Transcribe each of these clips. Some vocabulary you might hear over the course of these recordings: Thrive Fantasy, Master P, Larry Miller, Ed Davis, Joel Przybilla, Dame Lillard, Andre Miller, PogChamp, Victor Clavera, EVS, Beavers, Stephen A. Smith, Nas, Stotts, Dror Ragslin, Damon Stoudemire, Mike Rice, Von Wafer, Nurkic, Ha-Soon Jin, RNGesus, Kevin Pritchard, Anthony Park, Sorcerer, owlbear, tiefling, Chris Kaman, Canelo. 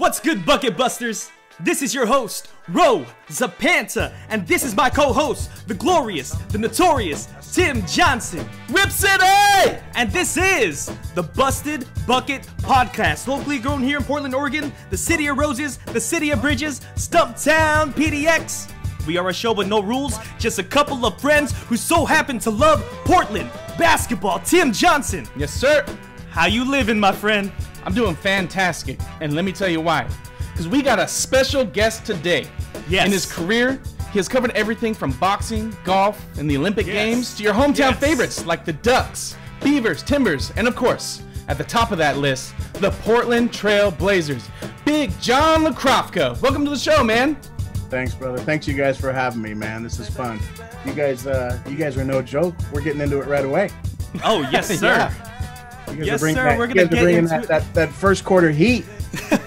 What's good, Bucket Busters? This is your host, Ro Zapanta, and this is my co-host, the glorious, the notorious, Tim Johnson. Rip City! And this is the Busted Bucket Podcast, locally grown here in Portland, Oregon, the city of roses, the city of bridges, Stumptown PDX. We are a show with no rules, just a couple of friends who so happen to love Portland basketball. Tim Johnson. Yes, sir. How you living, my friend? I'm doing fantastic, and let me tell you why. Because we got a special guest today. Yes. In his career, he has covered everything from boxing, golf, and the Olympic Games to your hometown favorites like the Ducks, Beavers, Timbers, and of course, at the top of that list, the Portland Trail Blazers, Big John Lucrofka. Welcome to the show, man. Thanks, brother. Thanks you guys for having me, man. This is fun. You guys are no joke. We're getting into it right away. Oh, yes, sir. Yeah. Yes, sir. We're going to get into that first quarter heat.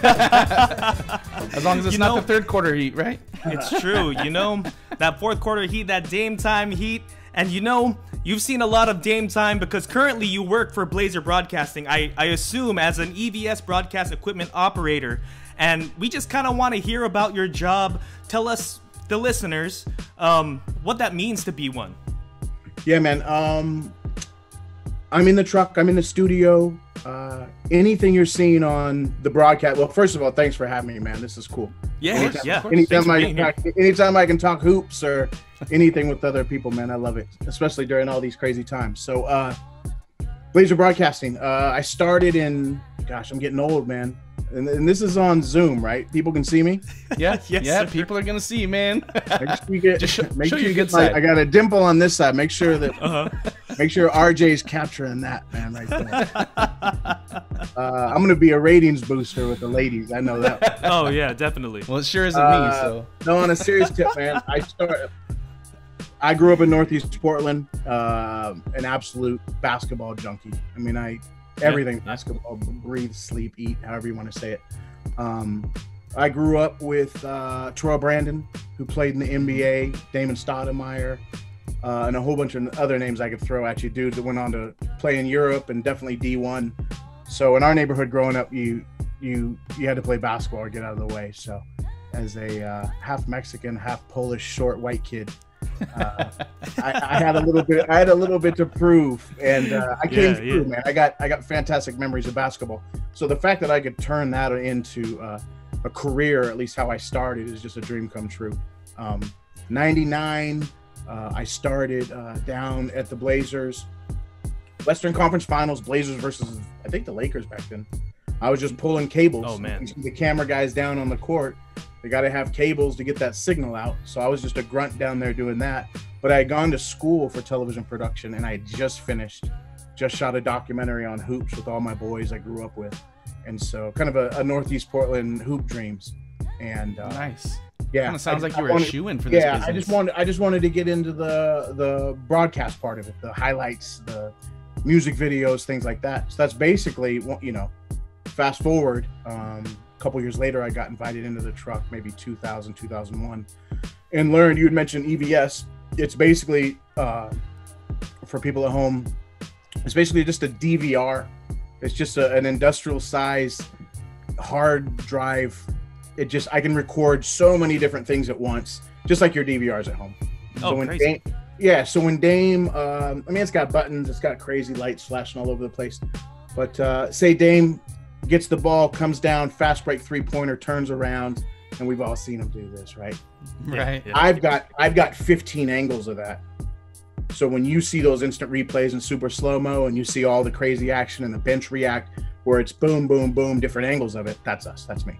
As long as it's not the third quarter heat, right? It's true. You know, that fourth quarter heat, that Dame Time heat. And you know, you've seen a lot of Dame Time because currently you work for Blazer Broadcasting, I assume, as an EVS broadcast equipment operator. And we just kind of want to hear about your job. Tell us, the listeners, what that means to be one. Yeah, man. I'm in the truck, I'm in the studio, anything you're seeing on the broadcast. Well, first of all, thanks for having me, man. This is cool. Yeah, anytime I can talk hoops or anything with other people, man, I love it, especially during all these crazy times. So Blazer Broadcasting, I started in, gosh, I'm getting old, man. And this is on Zoom, right? People can see me? Yeah, yeah, people are going to see you, man. Make sure you get, I got a dimple on this side. Make sure that, make sure RJ's capturing that, man, right there. I'm going to be a ratings booster with the ladies. I know that. Oh, yeah, definitely. Well, it sure isn't me, so. No, on a serious tip, man, I grew up in Northeast Portland, an absolute basketball junkie. I mean, everything basketball, breathe, sleep, eat, however you want to say it. I grew up with Terrell Brandon, who played in the NBA, Damon Stoudemire, and a whole bunch of other names I could throw at you, dudes that went on to play in Europe and definitely D1. So in our neighborhood growing up, you had to play basketball or get out of the way. So as a half Mexican, half Polish, short white kid, I had a little bit to prove, and I came through, man. I got fantastic memories of basketball. So the fact that I could turn that into a career, at least how I started, is just a dream come true. 99, I started down at the Blazers, Western Conference Finals, Blazers versus I think the Lakers back then. I was just pulling cables. Oh man, the camera guys down on the court. They got to have cables to get that signal out. So I was just a grunt down there doing that. But I had gone to school for television production, and I had just finished, just shot a documentary on hoops with all my boys I grew up with. And so kind of a Northeast Portland hoop dreams. And nice. Yeah. Kind of sounds like you were a shoo-in for this business. I just wanted to get into the broadcast part of it, the highlights, the music videos, things like that. So that's basically, you know, fast forward, couple years later, I got invited into the truck, maybe 2000, 2001, and learned, you had mentioned EVS. It's basically, for people at home, it's basically just a DVR. It's just an industrial size hard drive. It just, I can record so many different things at once, just like your DVRs at home. Oh, so when crazy. Dame, yeah, so when Dame, I mean, it's got buttons, it's got crazy lights flashing all over the place, but say Dame gets the ball, comes down, fast break three-pointer, turns around, and we've all seen him do this, right? Right. Yeah. I've got 15 angles of that. So when you see those instant replays in super slow-mo and you see all the crazy action and the bench react where it's boom, boom, boom, different angles of it, that's us. That's me.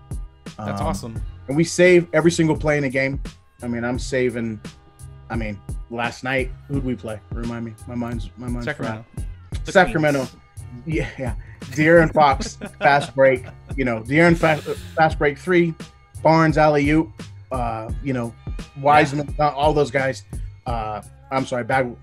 That's awesome. And we save every single play in a game. I mean, I'm saving. I mean, last night, who'd we play? Remind me. My mind's Sacramento. Sacramento. Yeah, yeah. De'Aaron Fox, fast break, you know, De'Aaron fast break three, Barnes alley-oop, you know, Wiseman, all those guys. I'm sorry, Bagley.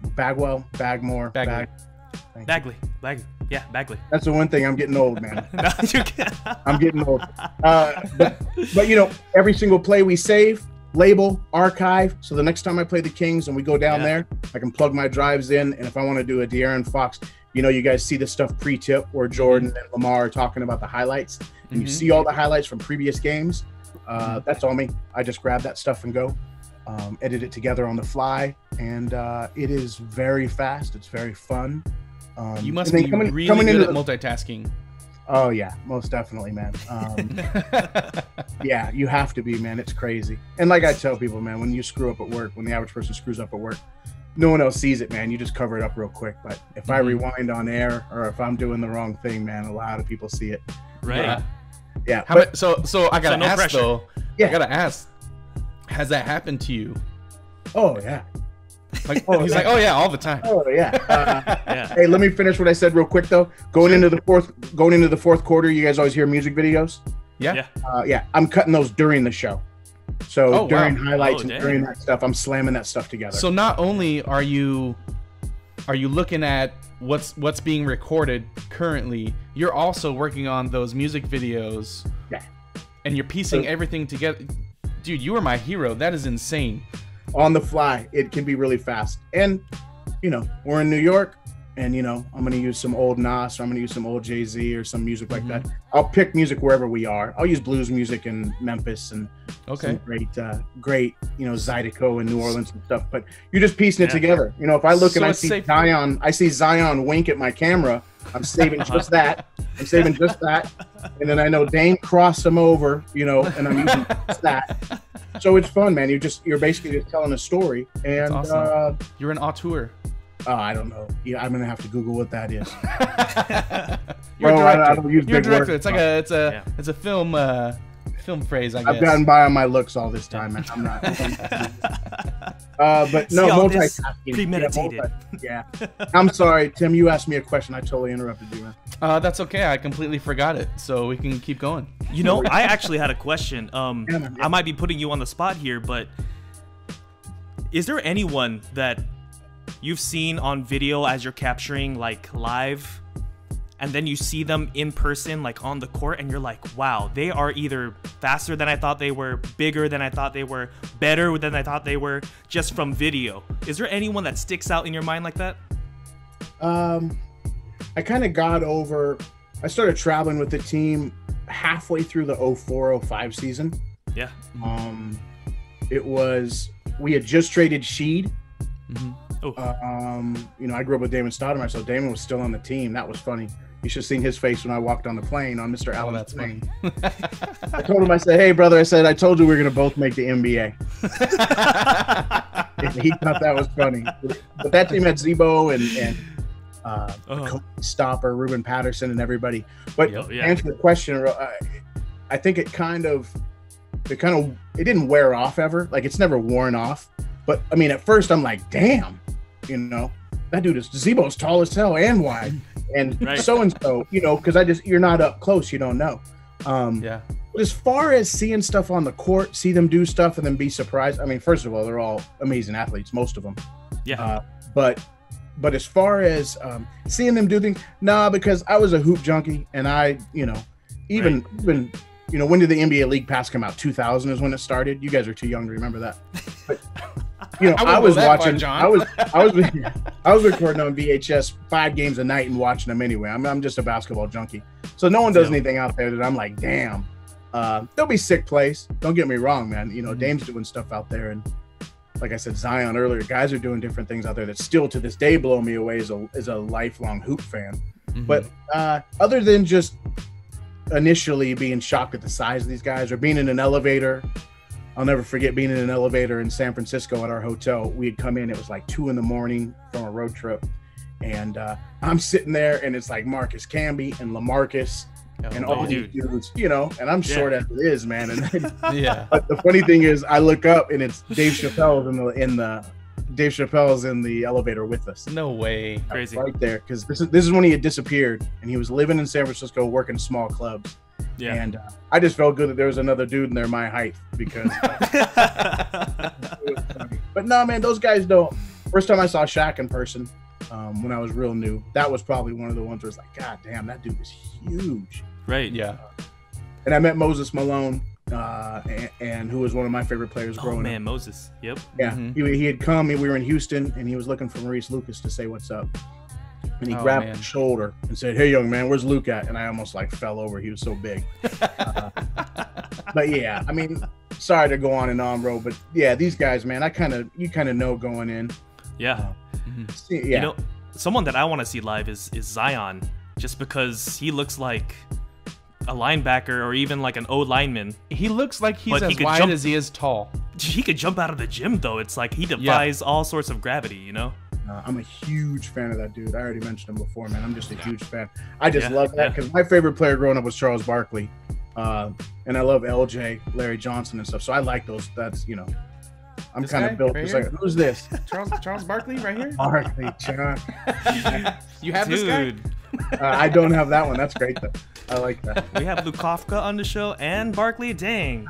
Yeah, Bagley. That's the one thing. I'm getting old, man. No, you can't. I'm getting old. But, you know, every single play we save, label, archive. So the next time I play the Kings and we go down there, I can plug my drives in. And if I want to do a De'Aaron Fox, You know, you guys see this stuff pre-tip where Jordan and Lamar are talking about the highlights, and you see all the highlights from previous games. That's on me. I just grab that stuff and go. Edit it together on the fly, and it is very fast. It's very fun. You must be really good at multitasking. Oh yeah, most definitely, man. Yeah, you have to be, man. It's crazy. And like I tell people, man, when you screw up at work, when the average person screws up at work, no one else sees it, man. You just cover it up real quick. But if I rewind on air, or if I'm doing the wrong thing, man, a lot of people see it. Right. Yeah. So I gotta ask, has that happened to you? Oh yeah. Like, oh, he's like, oh yeah, all the time. Oh yeah. Hey, let me finish what I said real quick though. Going into the fourth quarter, you guys always hear music videos. Yeah. Yeah. I'm cutting those during the show. So during highlights and during that stuff, I'm slamming that stuff together. So not only are you looking at what's being recorded currently, you're also working on those music videos. Yeah. And you're piecing everything together. Dude, you are my hero. That is insane. On the fly, it can be really fast. And, you know, we're in New York, and, you know, I'm going to use some old Nas, or I'm going to use some old Jay Z, or some music like that. I'll pick music wherever we are. I'll use blues music in Memphis and some great, you know, Zydeco in New Orleans and stuff. But you're just piecing it together. You know, if I look and I see Zion, wink at my camera, I'm saving just that. I'm saving just that. And then I know Dane crossed him over, you know, and I'm using just that. So it's fun, man. You're basically just telling a story. And awesome. You're an auteur. I don't know. Yeah, I'm gonna have to Google what that is. You're a director. It's like it's a film film phrase, I guess. I've gotten by on my looks all this time, and I'm not. But no, multitasking. Premeditated. Yeah. I'm sorry, Tim. You asked me a question. I totally interrupted you, man. That's okay. I completely forgot it, so we can keep going. You know, I actually had a question. I might be putting you on the spot here, but is there anyone that you've seen on video as you're capturing like live, and then you see them in person like on the court, and you're like, wow, they are either faster than I thought they were, bigger than I thought they were, better than I thought they were, just from video? Is there anyone that sticks out in your mind like that? I kind of got over, I started traveling with the team halfway through the 04-05 season. Yeah. It was, we had just traded Sheed. You know, I grew up with Damon Stoudemire, so Damon was still on the team. That was funny. You should have seen his face when I walked on the plane, on Mr. Allen's plane. I told him, I said, hey, brother, I said, I told you we were going to both make the NBA. And he thought that was funny. But that team had Zbo and Stopper, Ruben Patterson, and everybody. But to answer the question, I think it didn't wear off ever. Like, it's never worn off. But, I mean, at first I'm like, damn, you know, that dude is, Zbo's tall as hell and wide. And so-and-so, you know, because you're not up close, you don't know. But as far as seeing stuff on the court, see them do stuff and then be surprised. I mean, first of all, they're all amazing athletes, most of them. Yeah. But as far as seeing them do things, nah, because I was a hoop junkie, and I, you know, even you know, when did the NBA League Pass come out? 2000 is when it started. You guys are too young to remember that. But, you know, I was watching. John. I was recording on VHS 5 games a night and watching them anyway. I'm just a basketball junkie, so no one does anything out there that I'm like, damn. They'll be sick plays. Don't get me wrong, man. You know, Dame's doing stuff out there, and like I said, Zion earlier, guys are doing different things out there that still to this day blow me away as a lifelong hoop fan. But other than just initially being shocked at the size of these guys, or being in an elevator. I'll never forget being in an elevator in San Francisco at our hotel. We had come in, it was like 2 in the morning from a road trip. And I'm sitting there, and it's like Marcus Camby and LaMarcus and all these dudes, you know, and I'm short as it is, man. And then, but the funny thing is I look up and it's Dave Chappelle's in the elevator with us. No way. Crazy. Right there. Cause this is when he had disappeared, and he was living in San Francisco working small clubs. Yeah. And I just felt good that there was another dude in there my height, because it was funny. But no, man, those guys don't. First time I saw Shaq in person, when I was real new, that was probably one of the ones where it's like, God damn, that dude was huge. Right, yeah. And I met Moses Malone, and who was one of my favorite players growing up. Oh, man, Moses. Yep. Yeah, he had come, and we were in Houston, and he was looking for Maurice Lucas to say what's up. and he grabbed my shoulder and said, "Hey, young man, where's Luke at?" And I almost like fell over. He was so big. But yeah, I mean, sorry to go on and on, bro. But yeah, these guys, man, you kind of know going in. Yeah. Yeah. You know, someone that I want to see live is Zion, just because he looks like a linebacker or even like an O lineman. He looks like he's as wide as he is tall. He could jump out of the gym, though. It's like he defies all sorts of gravity, you know? I'm a huge fan of that dude. I already mentioned him before, man. I'm just a huge fan. I just love that because my favorite player growing up was Charles Barkley. And I love LJ, Larry Johnson and stuff. So I like those. That's, you know, I'm kind of built. Right, like, who's this? Charles Barkley right here? Barkley, John. You have dude. This guy? I don't have that one. That's great, though. I like that. We have Lucrofka on the show and Barkley. Dang.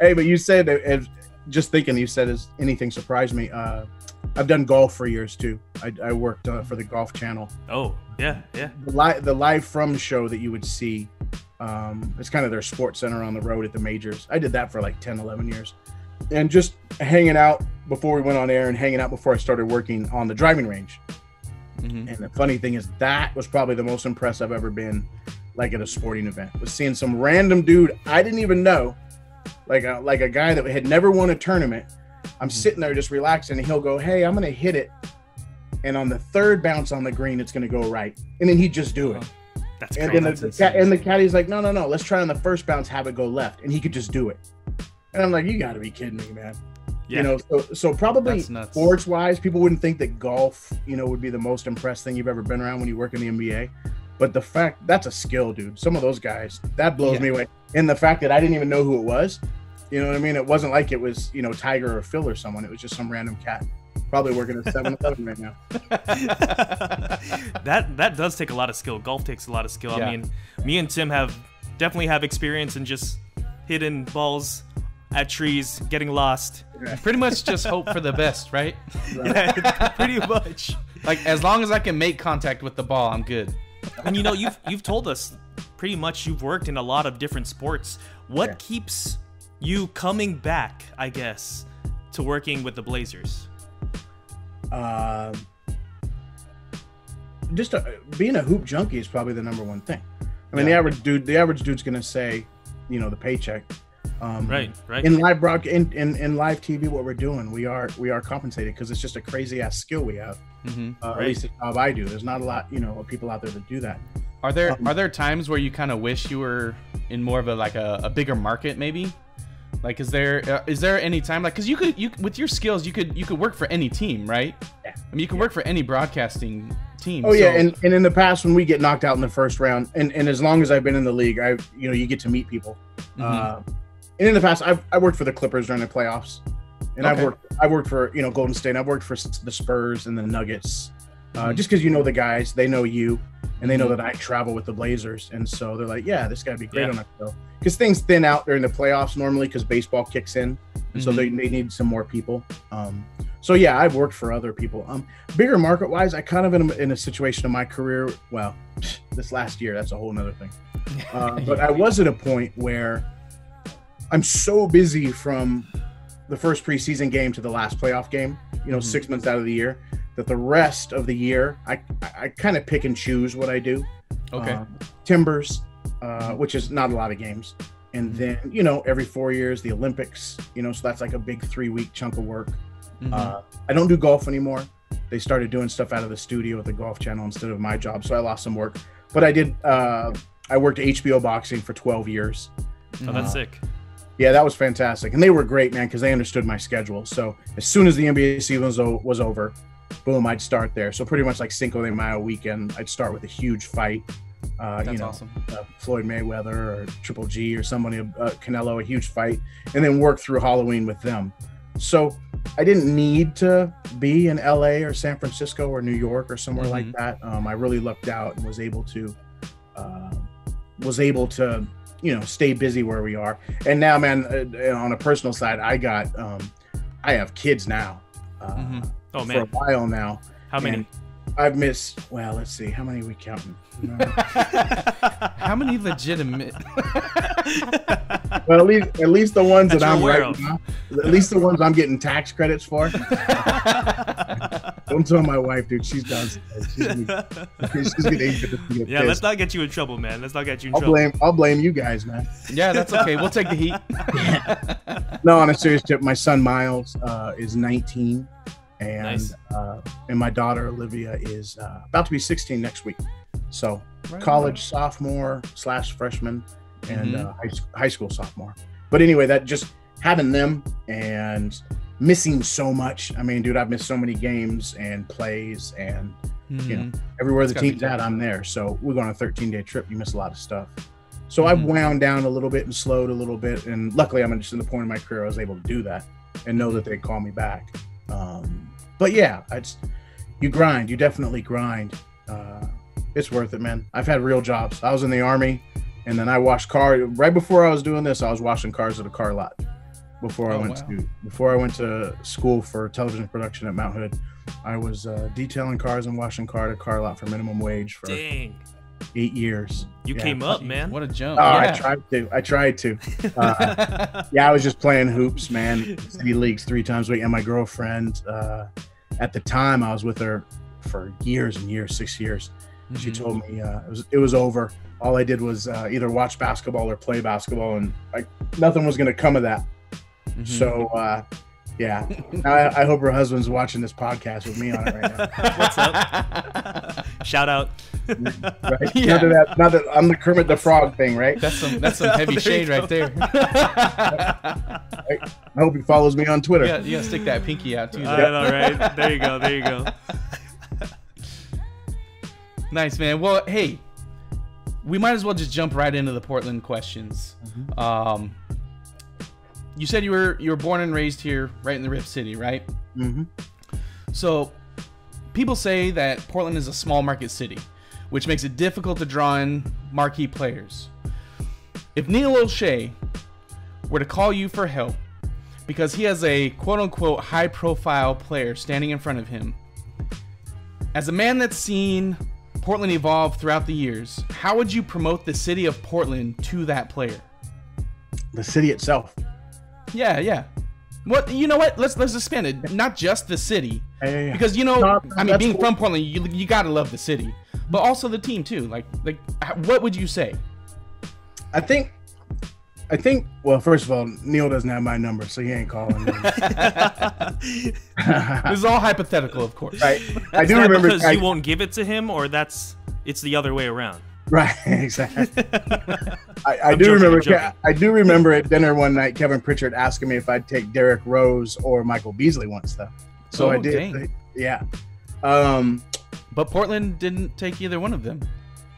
Hey, but you said, just thinking, you said, is anything surprised me? I've done golf for years, too. I worked for the Golf Channel. Oh, yeah, yeah. The live from show that you would see, it's kind of their sports center on the road at the majors. I did that for like 10, 11 years. And just hanging out before we went on air and hanging out before I started working on the driving range. Mm-hmm. And the funny thing is that was probably the most impressed I've ever been, like at a sporting event, was seeing some random dude I didn't even know, like a guy that had never won a tournament. I'm sitting there just relaxing, and he'll go, "Hey, I'm gonna hit it, and on the third bounce on the green, it's gonna go right." And then he'd just do it. That's and crazy. Then the caddy's like, "No, no, no, let's try on the first bounce, have it go left," and he could just do it. And I'm like, "You got to be kidding me, man." Yeah. You know, so probably sports-wise, people wouldn't think that golf, you know, would be the most impressed thing you've ever been around when you work in the NBA. But the fact, that's a skill, dude. Some of those guys, that blows me away. And the fact that I didn't even know who it was, you know what I mean? It wasn't like it was, you know, Tiger or Phil or someone. It was just some random cat probably working at 7-Eleven right now. That does take a lot of skill. Golf takes a lot of skill. Yeah. I mean, me and Tim definitely have experience in just hitting balls at trees, getting lost. Pretty much just hope for the best, right? Yeah, pretty much. Like, as long as I can make contact with the ball, I'm good. And you know, you've told us pretty much you've worked in a lot of different sports. What keeps you coming back, I guess, to working with the Blazers? Being a hoop junkie is probably the #1 thing. I mean, the average dude's gonna say, you know, the paycheck. Right. In live in live TV, what we're doing, we are compensated because it's just a crazy ass skill we have. At least the job I do. There's not a lot, you know, of people out there that do that. Are there times where you kind of wish you were in more of a bigger market, maybe? Like, is there any time, like, because you with your skills you could work for any team, right? Yeah. I mean, you can work for any broadcasting team. Oh yeah, and in the past when we get knocked out in the first round, and as long as I've been in the league, you know, you get to meet people. And in the past, I worked for the Clippers during the playoffs, and I've worked for, you know, Golden State. And I've worked for the Spurs and the Nuggets, just because, you know, the guys, they know you, and they know that I travel with the Blazers, and so they're like, yeah, this guy would be great on that show. Because things thin out during the playoffs normally, because baseball kicks in, and so they need some more people. So yeah, I've worked for other people. Bigger market wise, I kind of in a situation in my career. Well, this last year, that's a whole nother thing. But I was at a point where I'm so busy from the first preseason game to the last playoff game, you know, 6 months out of the year, that the rest of the year, I kind of pick and choose what I do. Okay. Timbers, which is not a lot of games. And then, you know, every 4 years, the Olympics, you know, so that's like a big 3-week chunk of work. I don't do golf anymore. They started doing stuff out of the studio at the Golf Channel instead of my job. So I lost some work, but I worked at HBO Boxing for 12 years. Oh, that's sick. Yeah, that was fantastic. And they were great, man, because they understood my schedule. So as soon as the NBA season was over, boom, I'd start there. So pretty much like Cinco de Mayo weekend, I'd start with a huge fight. That's you know, awesome. Floyd Mayweather or Triple G or somebody, Canelo, a huge fight, and then work through Halloween with them. So I didn't need to be in LA or San Francisco or New York or somewhere like that. I really lucked out and was able to you know, stay busy where we are. And now, man, on a personal side, I have kids now. Oh man, for a while now. How many? I've missed. Well, let's see. How many are we counting? How many legitimate? Well, at least the ones that I'm getting tax credits for. Don't tell my wife, dude. She's downstairs. She's gonna get pissed. Let's not get you in trouble, man. Let's not get you in trouble. I'll blame you guys, man. Yeah, that's okay. We'll take the heat. No, on a serious tip, my son Miles is 19, and nice. And my daughter Olivia is about to be 16 next week. So right, college sophomore / freshman, and high school sophomore. But anyway, that just having them and missing so much. I mean, dude, I've missed so many games and plays, and you know, everywhere it's the team's at, I'm there. So we go on a 13-day trip. You miss a lot of stuff. So I've wound down a little bit and slowed a little bit. And luckily, I'm just in the point in my career I was able to do that and know that they'd call me back. But yeah, you grind. You definitely grind. It's worth it, man. I've had real jobs. I was in the Army, and then I washed cars. Right before I was doing this, I was washing cars at a car lot. Before I went to school for television production at Mount Hood, I was detailing cars and washing car to car lot for minimum wage for 8 years. You came up, man! What a jump! Oh, yeah. I tried to. Yeah, I was just playing hoops, man. City leagues 3 times a week, and my girlfriend at the time, I was with her for years and years, 6 years. She told me it was over. All I did was either watch basketball or play basketball, and nothing was going to come of that. So, yeah, I hope her husband's watching this podcast with me on it right now. What's up? Shout out. Right? Yeah. Not that I'm the Kermit the Frog thing, right? That's some heavy shade right there. I hope he follows me on Twitter. Yeah, you gotta stick that pinky out too. All right, there you go, Nice, man. Well, hey, we might as well just jump right into the Portland questions. You said you were born and raised here, right in the Rip City, right? So people say that Portland is a small market city, which makes it difficult to draw in marquee players. If Neil Olshey were to call you for help because he has a quote-unquote high-profile player standing in front of him, as a man that's seen Portland evolve throughout the years, how would you promote the city of Portland to that player? The city itself. Yeah. What, you know what? Let's expand it. Not just the city, because you know, I mean, being from Portland, you gotta love the city, but also the team too. Like, what would you say? I think. Well, first of all, Neil doesn't have my number, so he ain't calling me. This is all hypothetical, of course. Right. I do remember because you won't give it to him, or it's the other way around. Right, exactly. I do remember at dinner one night Kevin Pritchard asking me if I'd take Derrick Rose or Michael Beasley once, though. So I did. Dang. Yeah. But Portland didn't take either one of them.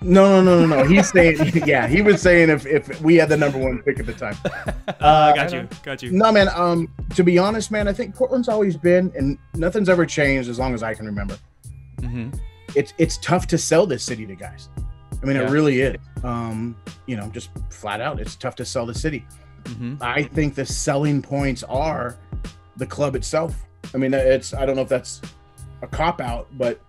No. He's saying, yeah, he was saying if we had the #1 pick at the time. Got you. No, man. To be honest, man, I think Portland's always been, and nothing's ever changed as long as I can remember. It's tough to sell this city to guys. I mean, it really is, you know, just flat out. It's tough to sell the city. I think the selling points are the club itself. I mean, I don't know if that's a cop out, but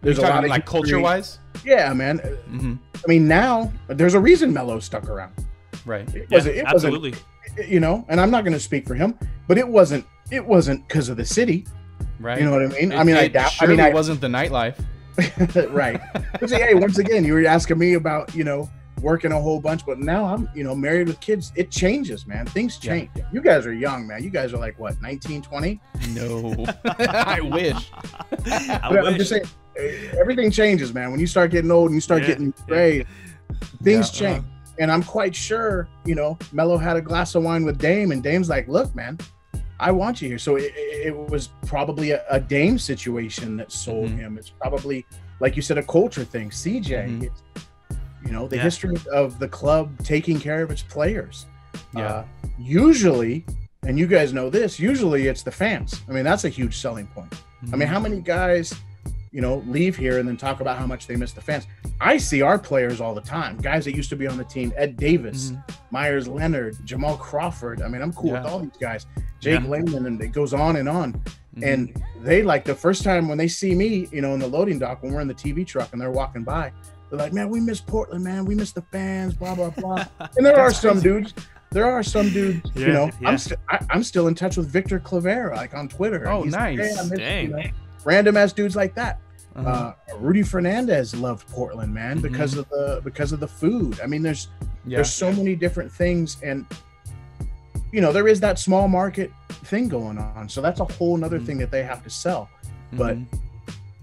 there's a lot of like culture wise. Yeah, man. I mean, now there's a reason Melo stuck around. Right. It wasn't, you know, and I'm not going to speak for him, but it wasn't because of the city. Right. You know what I mean? I mean, it wasn't the nightlife. Right. But so, hey, once again, you were asking me about, you know, working a whole bunch, but now I'm, you know, married with kids. It changes, man. Things change. Yeah. You guys are young, man. You guys are like, what, 19, 20? No. I wish. I'm just saying, everything changes, man. When you start getting old and you start getting gray, things change. And I'm quite sure, you know, Melo had a glass of wine with Dame, and Dame's like, look, man, I want you here. So it was probably a Dame situation that sold him. It's probably, like you said, a culture thing. CJ, you know, the history of the club taking care of its players. Usually, and you guys know this, usually it's the fans. I mean, that's a huge selling point. I mean, how many guys, you know, leave here and then talk about how much they miss the fans? I see our players all the time. Guys that used to be on the team, Ed Davis, Myers Leonard, Jamal Crawford. I mean, I'm cool with all these guys. Jake Langman, and it goes on and on. And they, like, the first time when they see me, you know, in the loading dock, when we're in the TV truck and they're walking by, they're like, man, we miss Portland, man. We miss the fans, blah, blah, blah. And there are some dudes there are some dudes, you know, I'm still in touch with Victor Clavera, like on Twitter. Oh, nice. Like, hey, you know, random ass dudes like that. Rudy Fernandez loved Portland, man, because of the food. I mean, there's so many different things, and you know, there is that small market thing going on. So that's a whole nother thing that they have to sell. But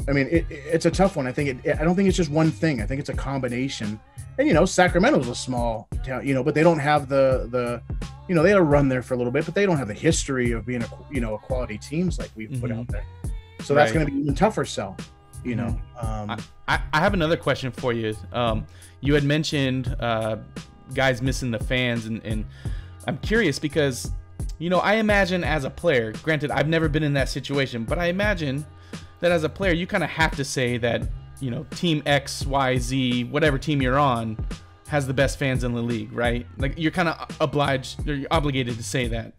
I mean, it's a tough one. I think I don't think it's just one thing. I think it's a combination. And you know, Sacramento's a small town, you know, but they don't have the you know, they had a run there for a little bit, but they don't have the history of being a, you know, a quality teams like we've put out there. So that's going to be an even tougher sell, you know. I have another question for you. You had mentioned guys missing the fans, and I'm curious because, you know, I imagine as a player, granted I've never been in that situation, but I imagine that as a player you kind of have to say that, you know, team X, Y, Z, whatever team you're on, has the best fans in the league, right? Like you're kind of obliged, or you're obligated to say that.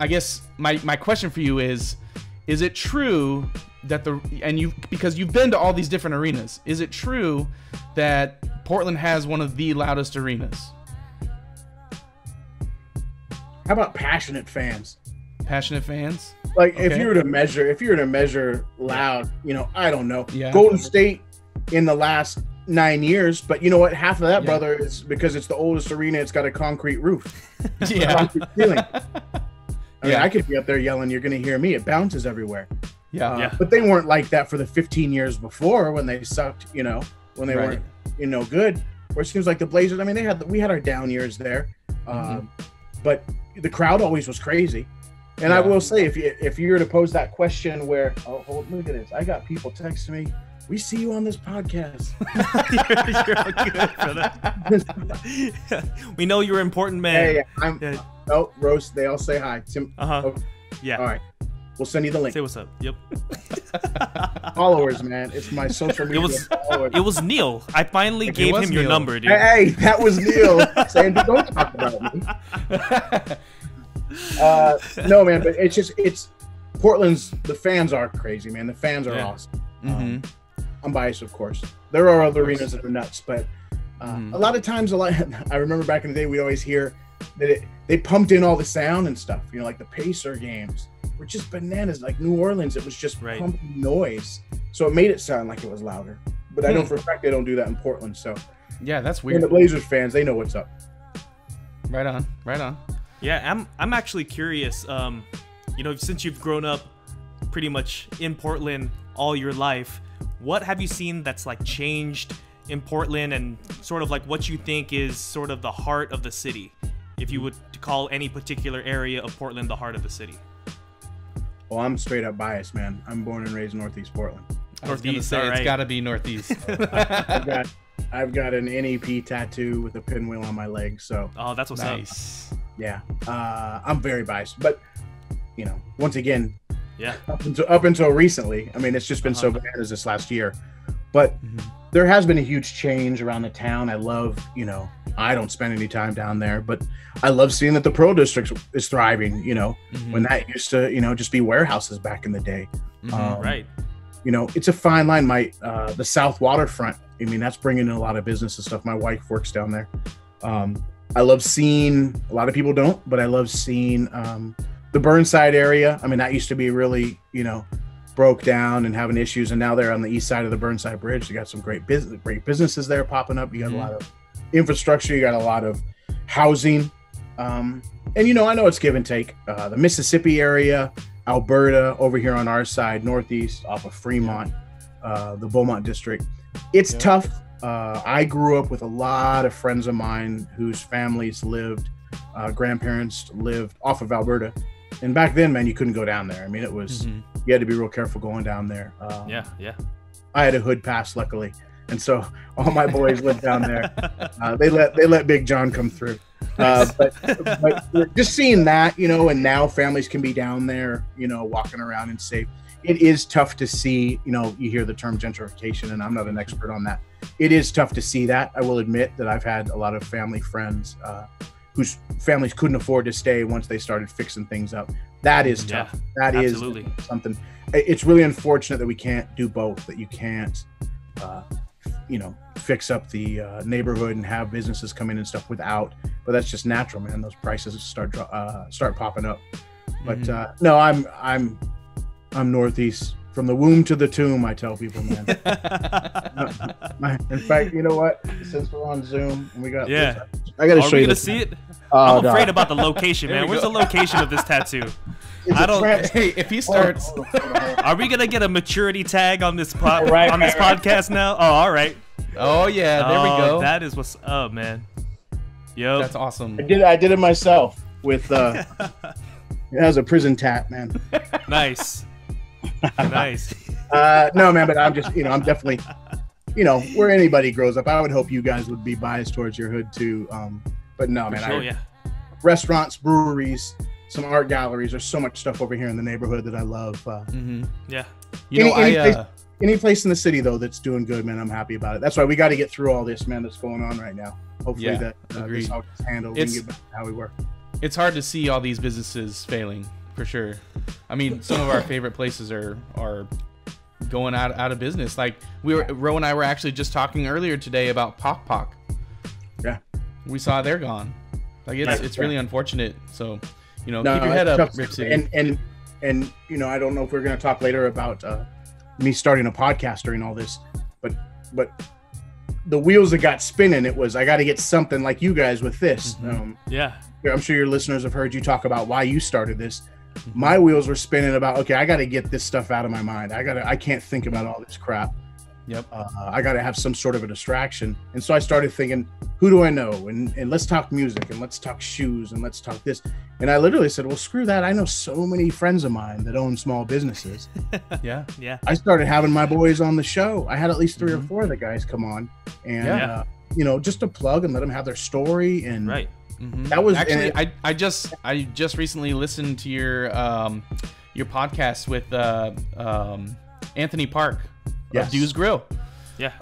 I guess my question for you is it true that because you've been to all these different arenas, is it true that Portland has one of the loudest arenas? How about passionate fans? Passionate fans? Like if you were to measure loud, you know, I don't know. Golden State in the last 9 years, but you know what? Half of that, brother, is because it's the oldest arena. It's got a concrete roof. A concrete ceiling. I mean, I could be up there yelling, you're going to hear me. It bounces everywhere. But they weren't like that for the 15 years before when they sucked, you know, when they weren't, you know, good. Where it seems like the Blazers, I mean, we had our down years there, but the crowd always was crazy. And I will say, if you were to pose that question where, oh, hold, look at this. I got people texting me, we see you on this podcast. You're good for that. We know you're an important man. Oh, Rose, they all say hi. Tim. Okay. All right. We'll send you the link. Say what's up. Yep. Followers, man. It's my social media. It was Neil. I finally gave him your number, dude. Hey, that was Neil saying, don't talk about me. No, man, but it's just, Portland's, the fans are crazy, man. The fans are awesome. I'm biased, of course. There are other arenas that are nuts, but a lot of times, I remember back in the day, we always hear that they pumped in all the sound and stuff, you know, like the Pacer games were just bananas. Like New Orleans, it was just pumping noise. So it made it sound like it was louder, but I know for a fact they don't do that in Portland. So yeah, that's weird. And the Blazers fans, they know what's up. Right on, right on. Yeah, I'm actually curious, you know, since you've grown up pretty much in Portland all your life, what have you seen that's like changed in Portland, and sort of like what you think is sort of the heart of the city, if you would call any particular area of Portland the heart of the city? Well, I'm straight up biased, man. I'm born and raised Northeast Portland. Northeast, all right. It's got to be Northeast. I've got an NEP tattoo with a pinwheel on my leg, so. Oh, that's what's nice. Up. Yeah, I'm very biased, but you know, once again, up until recently, I mean, it's just been so bad as this last year, but there has been a huge change around the town. I love, you know, I don't spend any time down there, but I love seeing that the Pearl District is thriving, you know, when that used to, you know, just be warehouses back in the day. You know, it's a fine line. My, the South Waterfront, I mean, that's bringing in a lot of business and stuff. My wife works down there. I love seeing, a lot of people don't, but I love seeing the Burnside area. I mean, that used to be really, you know, broke down and having issues. And now they're on the east side of the Burnside Bridge. You got some great businesses there popping up. You got a lot of infrastructure. You got a lot of housing. And, you know, I know it's give and take. The Mississippi area, Alberta, over here on our side, northeast, off of Fremont, the Beaumont district. It's tough. I grew up with a lot of friends of mine whose families lived, grandparents lived off of Alberta. And back then, man, you couldn't go down there. I mean, it was, you had to be real careful going down there. I had a hood pass, luckily. And so all my boys lived down there. They let Big John come through. But just seeing that, you know, and now families can be down there, you know, walking around and safe. It is tough to see, you know, you hear the term gentrification, and I'm not an expert on that. It is tough to see that. I will admit that I've had a lot of family friends whose families couldn't afford to stay once they started fixing things up. That is tough. That absolutely. Is something. It's really unfortunate that we can't do both, that you can't you know, fix up the neighborhood and have businesses come in and stuff without, but that's just natural, man. Those prices start popping up. But no, I'm Northeast from the womb to the tomb, I tell people, man. In fact, you know what? Since we're on Zoom, and we got this, I gotta show you. Are we gonna see it? I'm afraid about the location, man. Where's the location of this tattoo? I don't. Hey, if he starts, hold on. Are we gonna get a maturity tag on this podcast now? Oh, all right. Oh yeah, there we go. That is what's up, man. Yo, that's awesome. I did it myself with. That was a prison tat, man. Nice, nice. No, man, but I'm just, you know, I'm definitely, you know, where anybody grows up, I would hope you guys would be biased towards your hood too. But no, man, sure, restaurants, breweries, some art galleries. There's so much stuff over here in the neighborhood that I love. Yeah, you know, any place in the city though that's doing good, man, I'm happy about it. That's why we got to get through all this, man, that's going on right now. Hopefully that this all gets handled. We can get back to how we were. It's hard to see all these businesses failing, for sure. I mean, some of our favorite places are going out of business. Like Ro and I were actually just talking earlier today about Poc Poc. Yeah, we saw they're gone. Like it's really unfortunate. So, you know, keep your head up, Rip City. And you know, I don't know if we're gonna talk later about me starting a podcast during all this, but the wheels that got spinning, it was I got to get something like you guys with this. Yeah. I'm sure your listeners have heard you talk about why you started this. My wheels were spinning about, okay, I got to get this stuff out of my mind. I can't think about all this crap. Yep. I got to have some sort of a distraction. And so I started thinking, who do I know? And let's talk music, and let's talk shoes, and let's talk this. And I literally said, well, screw that. I know so many friends of mine that own small businesses. Yeah. I started having my boys on the show. I had at least three or four of the guys come on and, you know, just to plug and let them have their story. And that was actually, I just recently listened to your podcast with Anthony Park of Dew's Grill. Yeah.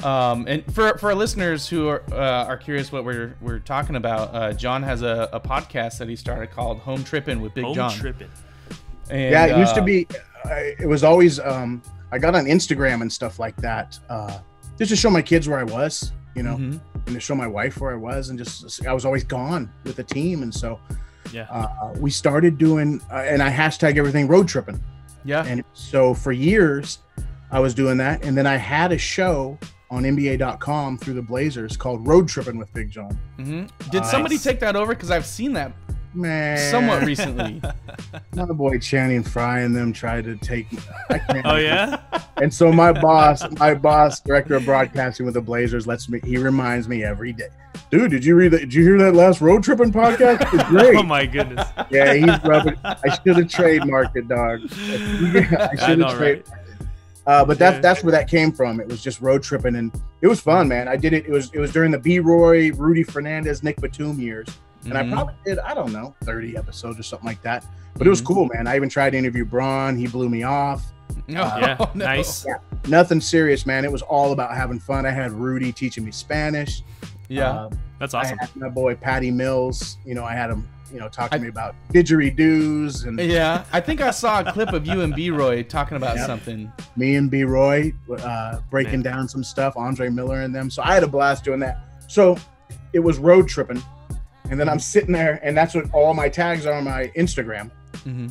And for our listeners who are curious what we're talking about, John has a podcast that he started called Home Trippin' with Big John. Home Trippin'. And, yeah, it used to be. It was always. I got on Instagram and stuff like that, just to show my kids where I was, you know. And to show my wife where I was, and just I was always gone with the team, and so we started doing and I hashtag everything road tripping, and so for years I was doing that, and then I had a show on NBA.com through the Blazers called Road Tripping with Big John. Did somebody take that over? Because I've seen that somewhat recently. My boy Channing Fry and them tried to take me. Oh yeah. And so my boss, director of broadcasting with the Blazers, he reminds me every day, dude, did you hear that last Road Tripping podcast? It's great. Oh my goodness. Yeah, he's rubbing. I should have trademarked it, dog. I should have trademarked it. But that's where that came from. It was just road tripping, and it was fun, man. I did it. It was during the B-Roy, Rudy Fernandez, Nick Batum years. And I probably did, I don't know, 30 episodes or something like that. But it was cool, man. I even tried to interview Braun. He blew me off. Nice. Yeah, nothing serious, man. It was all about having fun. I had Rudy teaching me Spanish. Yeah, that's awesome. I had my boy Patty Mills. You know, I had him, you know, talking to me about didgeridoos. And yeah, I think I saw a clip of you and B-Roy talking about something. Me and B-Roy breaking down some stuff. Andre Miller and them. So I had a blast doing that. So it was road tripping. And then I'm sitting there, and that's what all my tags are on my Instagram.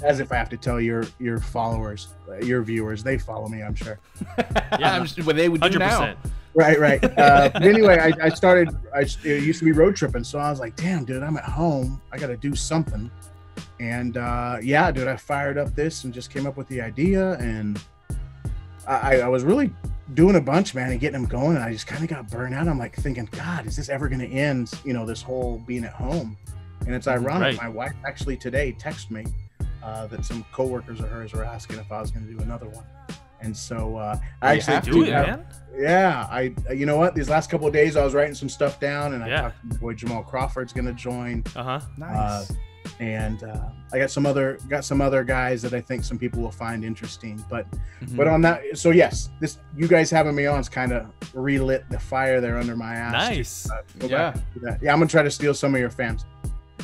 As if I have to tell your followers, your viewers, they follow me, I'm sure. Well, they would do 100%. Now. Right. Anyway, it used to be road tripping, so I was like, damn, dude, I'm at home. I got to do something. And yeah, dude, I fired up this and just came up with the idea, and I was really doing a bunch, man, and getting them going, and I just kind of got burnt out. I'm like thinking, God, is this ever going to end, you know, this whole being at home? And it's ironic, my wife actually today texted me that some coworkers of hers were asking if I was going to do another one. And so I actually have to do it, man. Yeah, you know what, these last couple of days I was writing some stuff down, and I talked to my boy Jamal Crawford's going to join. Nice. And I got some other guys that I think some people will find interesting, but on that, so yes, this, you guys having me on, is kind of relit the fire there under my ass. Nice. Yeah, I'm gonna try to steal some of your fans.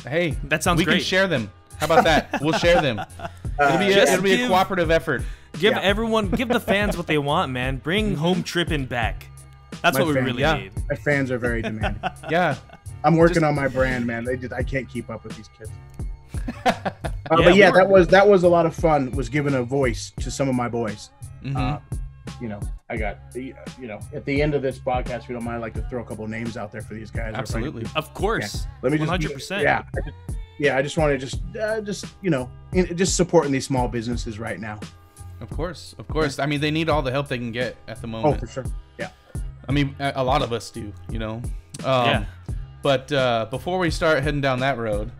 Hey, that sounds great. We can share them. How about that? We'll share them. It'll be a cooperative effort. Give everyone, give the fans what they want, man. Bring Home Trippin' back. That's what we really need. My fans are very demanding. Yeah. I'm working on my brand, man. I can't keep up with these kids. But yeah, that was a lot of fun, was giving a voice to some of my boys. Mm-hmm. You know, I got the, you know, at the end of this podcast, if you don't mind, I'd like to throw a couple of names out there for these guys. Absolutely. Of course. Yeah. Let me 100%. Yeah. Yeah. I just want to just, you know, just supporting these small businesses right now. Of course. Of course. I mean, they need all the help they can get at the moment. Oh, for sure. Yeah. I mean, a lot of us do, you know? Yeah. But before we start heading down that road,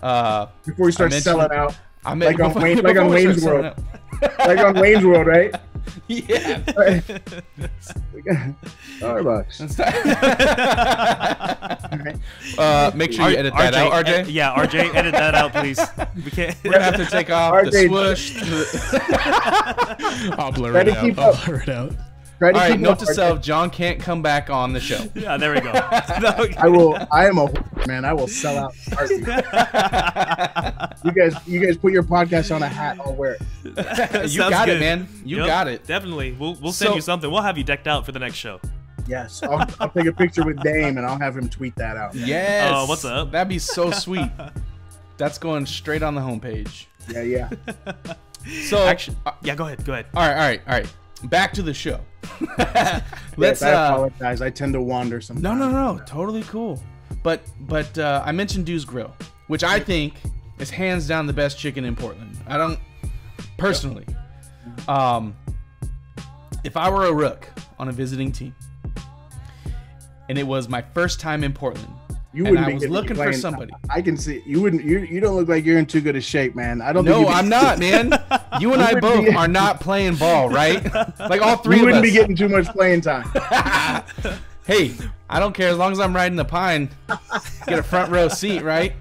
before we start selling out, like on Wayne's World, like on Wayne's World, right? Yeah. Starbucks. Right. Make sure you edit that out, RJ. Yeah, RJ, edit that out, please. We can't. We're gonna have to take off RJ, the swoosh. I'll blur it out. I'll blur it out. All right, note to self, John can't come back on the show. Yeah, there we go. I will sell out. You guys put your podcast on a hat, I'll wear it. You got it, man. You got it. Definitely. We'll send you something. We'll have you decked out for the next show. Yes. I'll take a picture with Dame and I'll have him tweet that out. Yes. Oh, what's up? That'd be so sweet. That's going straight on the homepage. Yeah, yeah. So actually, yeah, go ahead. Go ahead. All right. Back to the show. Let's, yes, I apologize. I tend to wander sometimes. No. Totally cool. But I mentioned Dude's Grill, which I think is hands down the best chicken in Portland. I don't personally. If I were a rook on a visiting team, and it was my first time in Portland, I was looking for somebody. I can see it. You wouldn't. You don't look like you're in too good a shape, man. I don't. No, I'm not, man. You and I both are not playing ball, right? Like all three of us. You wouldn't be getting too much playing time. Hey, I don't care as long as I'm riding the pine. Get a front row seat, right?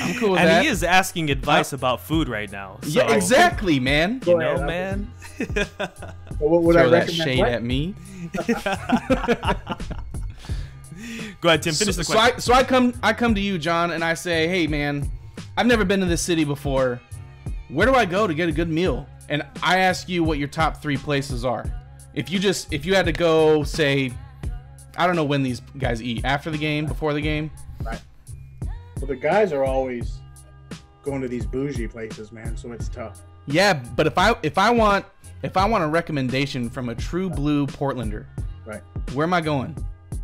I'm cool with that. And he is asking advice about food right now. So. Yeah, exactly, man. You know, man. What would I recommend? Throw that shade at me. Go ahead, Tim. Finish the question. So I come to you, John, and I say, "Hey, man, I've never been to this city before. Where do I go to get a good meal?" And I ask you what your top 3 places are. If you had to go, say, I don't know when these guys eat, after the game, before the game. Right. Well, the guys are always going to these bougie places, man. So it's tough. Yeah, but if I want a recommendation from a true blue Portlander, right? Where am I going?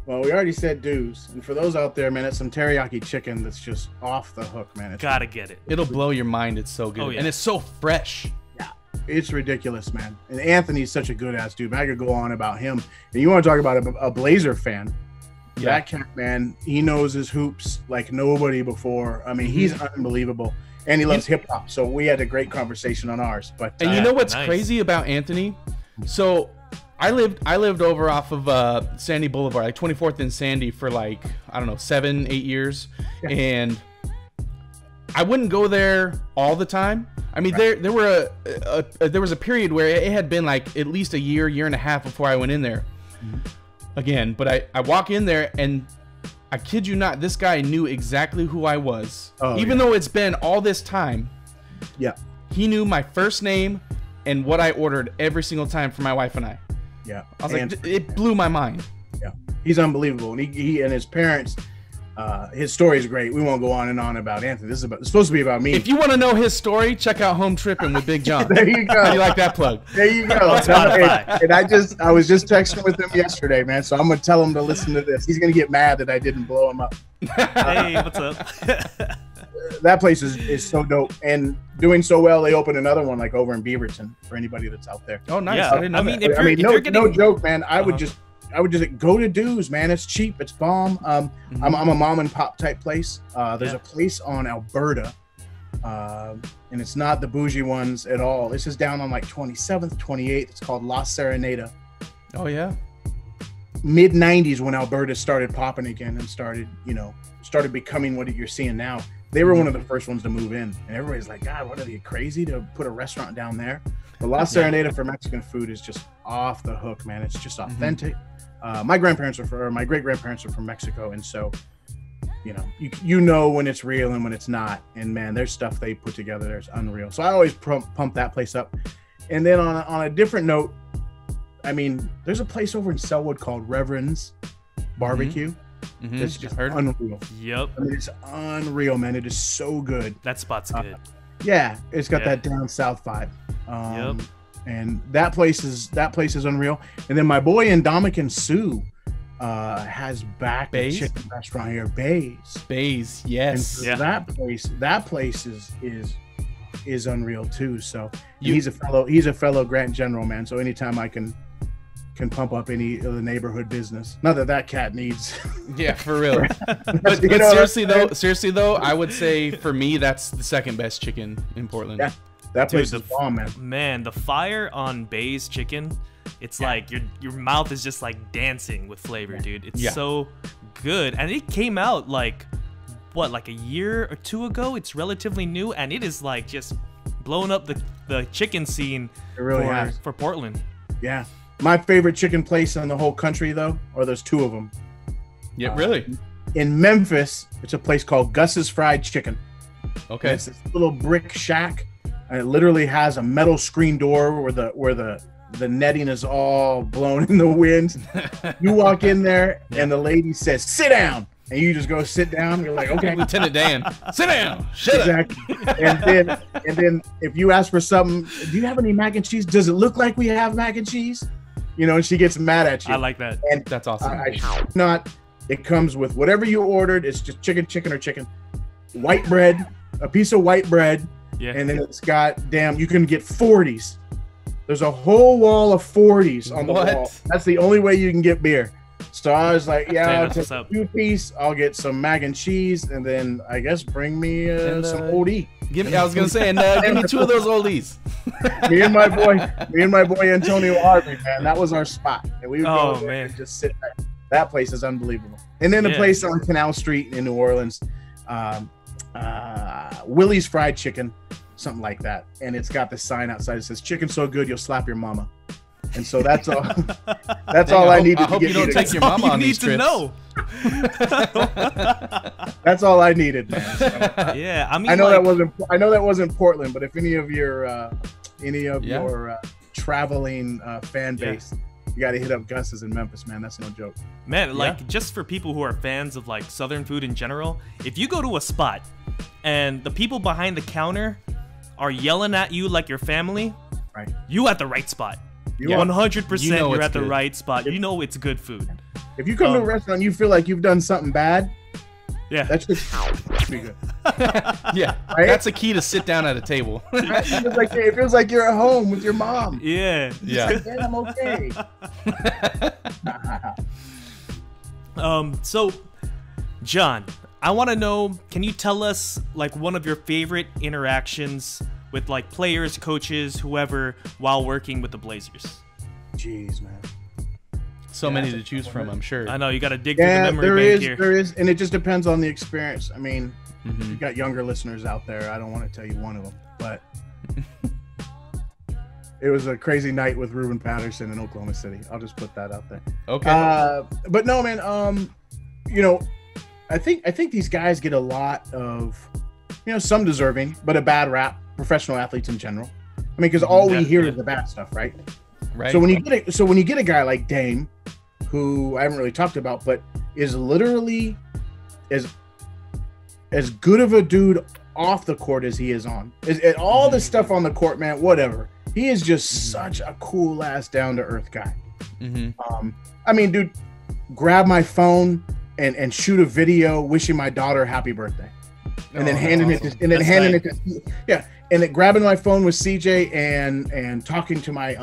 Well, we already said Dude's, and for those out there, man, it's some teriyaki chicken that's just off the hook, man. Gotta get it. It'll blow your mind. It's so good, and it's so fresh. Yeah, it's ridiculous, man. And Anthony's such a good-ass dude. I could go on about him. And you want to talk about a Blazer fan? Yeah. That cat, man, he knows his hoops like nobody before. I mean, he's unbelievable, and he loves hip hop. So we had a great conversation on ours. But you know what's crazy about Anthony? So. I lived over off of Sandy Boulevard, like 24th and Sandy, for like, I don't know, 7-8 years. Yeah. And I wouldn't go there all the time. I mean, there was a period where it had been like at least a year and a half before I went in there again. But I walk in there, and I kid you not, this guy knew exactly who I was. Oh, even though it's been all this time. Yeah. He knew my first name and what I ordered every single time for my wife and I. Yeah, I was like, it blew my mind. Yeah, he's unbelievable, and he and his parents. His story is great. We won't go on and on about Anthony. It's supposed to be about me. If you want to know his story, check out Home Tripping with Big John. There you go. You like that plug? There you go. And I was just texting with him yesterday, man. So I'm gonna tell him to listen to this. He's gonna get mad that I didn't blow him up. Hey, what's up? That place is so dope and doing so well. They opened another one like over in Beaverton for anybody that's out there. Oh, nice. Yeah. I mean, no joke, man. I would just go to Dude's, man. It's cheap. It's bomb. I'm a mom and pop type place. There's a place on Alberta, and it's not the bougie ones at all. This is down on like 27th, 28th. It's called La Serenada. Oh yeah. Mid-90s when Alberta started popping again and started becoming what you're seeing now. They were one of the first ones to move in, and everybody's like, God, what are they crazy to put a restaurant down there? But La Serenada for Mexican food is just off the hook, man. It's just authentic. My great-grandparents are from Mexico, and so, you know, you know when it's real and when it's not. And man, there's stuff they put together there's unreal. So I always pump that place up. And then on a different note, I mean, there's a place over in Selwood called Reverend's Barbecue. Mm-hmm. It's just unreal. Yep. I mean, it's unreal, man. It is so good. That spot's good. Yeah, it's got that down south vibe. Yep. And that place is unreal. And then my boy Indomitian Sue has back a chicken restaurant here, Bays. Yes. And that place is unreal too. So he's a fellow Grant General, man. So anytime I can pump up any of the neighborhood business. Not that that cat needs. Yeah, for real. But seriously though, I would say for me, that's the second best chicken in Portland. Yeah, that place is bomb, man. Man, the fire on Bay's chicken, it's like your mouth is just like dancing with flavor, dude. It's so good. And it came out like a year or two ago. It's relatively new, and it is like just blowing up the chicken scene. It really has. For Portland. Yeah. My favorite chicken place in the whole country, though, or there's two of them. Yeah, really? In Memphis, it's a place called Gus's Fried Chicken. Okay. And it's this little brick shack, and it literally has a metal screen door where the netting is all blown in the wind. You walk in there, and the lady says, sit down. And you just go sit down. You're like, okay. Lieutenant Dan, sit down. Shut up. And then if you ask for something, do you have any mac and cheese? Does it look like we have mac and cheese? You know, and she gets mad at you. I like that. And that's awesome. It comes with whatever you ordered. It's just chicken, white bread, a piece of white bread. Yeah. And then it's got, damn, you can get 40s. There's a whole wall of 40s on the wall. That's the only way you can get beer. So I was like, yeah, I'll take a 2-piece. I'll get some mac and cheese. And then I guess bring me some Old E. I was going to say, give me 2 of those Old E's. me and my boy Antonio Harvey, man. That was our spot. And we would go there and just sit back. That place is unbelievable. And then the place on Canal Street in New Orleans, Willie's Fried Chicken, something like that. And it's got the sign outside that says, chicken so good, you'll slap your mama. And so that's all. That's all I needed. I hope you don't take your mama on these trips. That's all I needed, man. So, yeah, I mean, I know that wasn't Portland, but if any of your traveling fan base, you got to hit up Gus's in Memphis, man. That's no joke. Man, just for people who are fans of like Southern food in general, if you go to a spot and the people behind the counter are yelling at you like your family, right? You at the right spot. 100%, you're at the right spot. You know it's good food. If you come to a restaurant and you feel like you've done something bad, that's just pretty good. Right? That's a key to sit down at a table. it feels like you're at home with your mom. Yeah. Then I'm okay. So, John, I want to know, can you tell us like one of your favorite interactions with like players, coaches, whoever, while working with the Blazers? Jeez, man. So many to choose from, I'm sure. I know, you got to dig through the memory bank here. There is, and it just depends on the experience. I mean, you got younger listeners out there. I don't want to tell you one of them, but it was a crazy night with Ruben Patterson in Oklahoma City. I'll just put that out there. Okay. But no, man, you know, I think these guys get a lot of, you know, some deserving, but a bad rap. Professional athletes in general. I mean, because all we hear is the bad stuff, right? Right. So when you get a guy like Dame, who I haven't really talked about, but is literally as good of a dude off the court as he is on. And all the stuff on the court, man, whatever. He is just such a cool ass, down to earth guy. I mean, dude, grab my phone and shoot a video wishing my daughter happy birthday, and then handing it to, and then handing it to, and then grabbing my phone with CJ and talking to my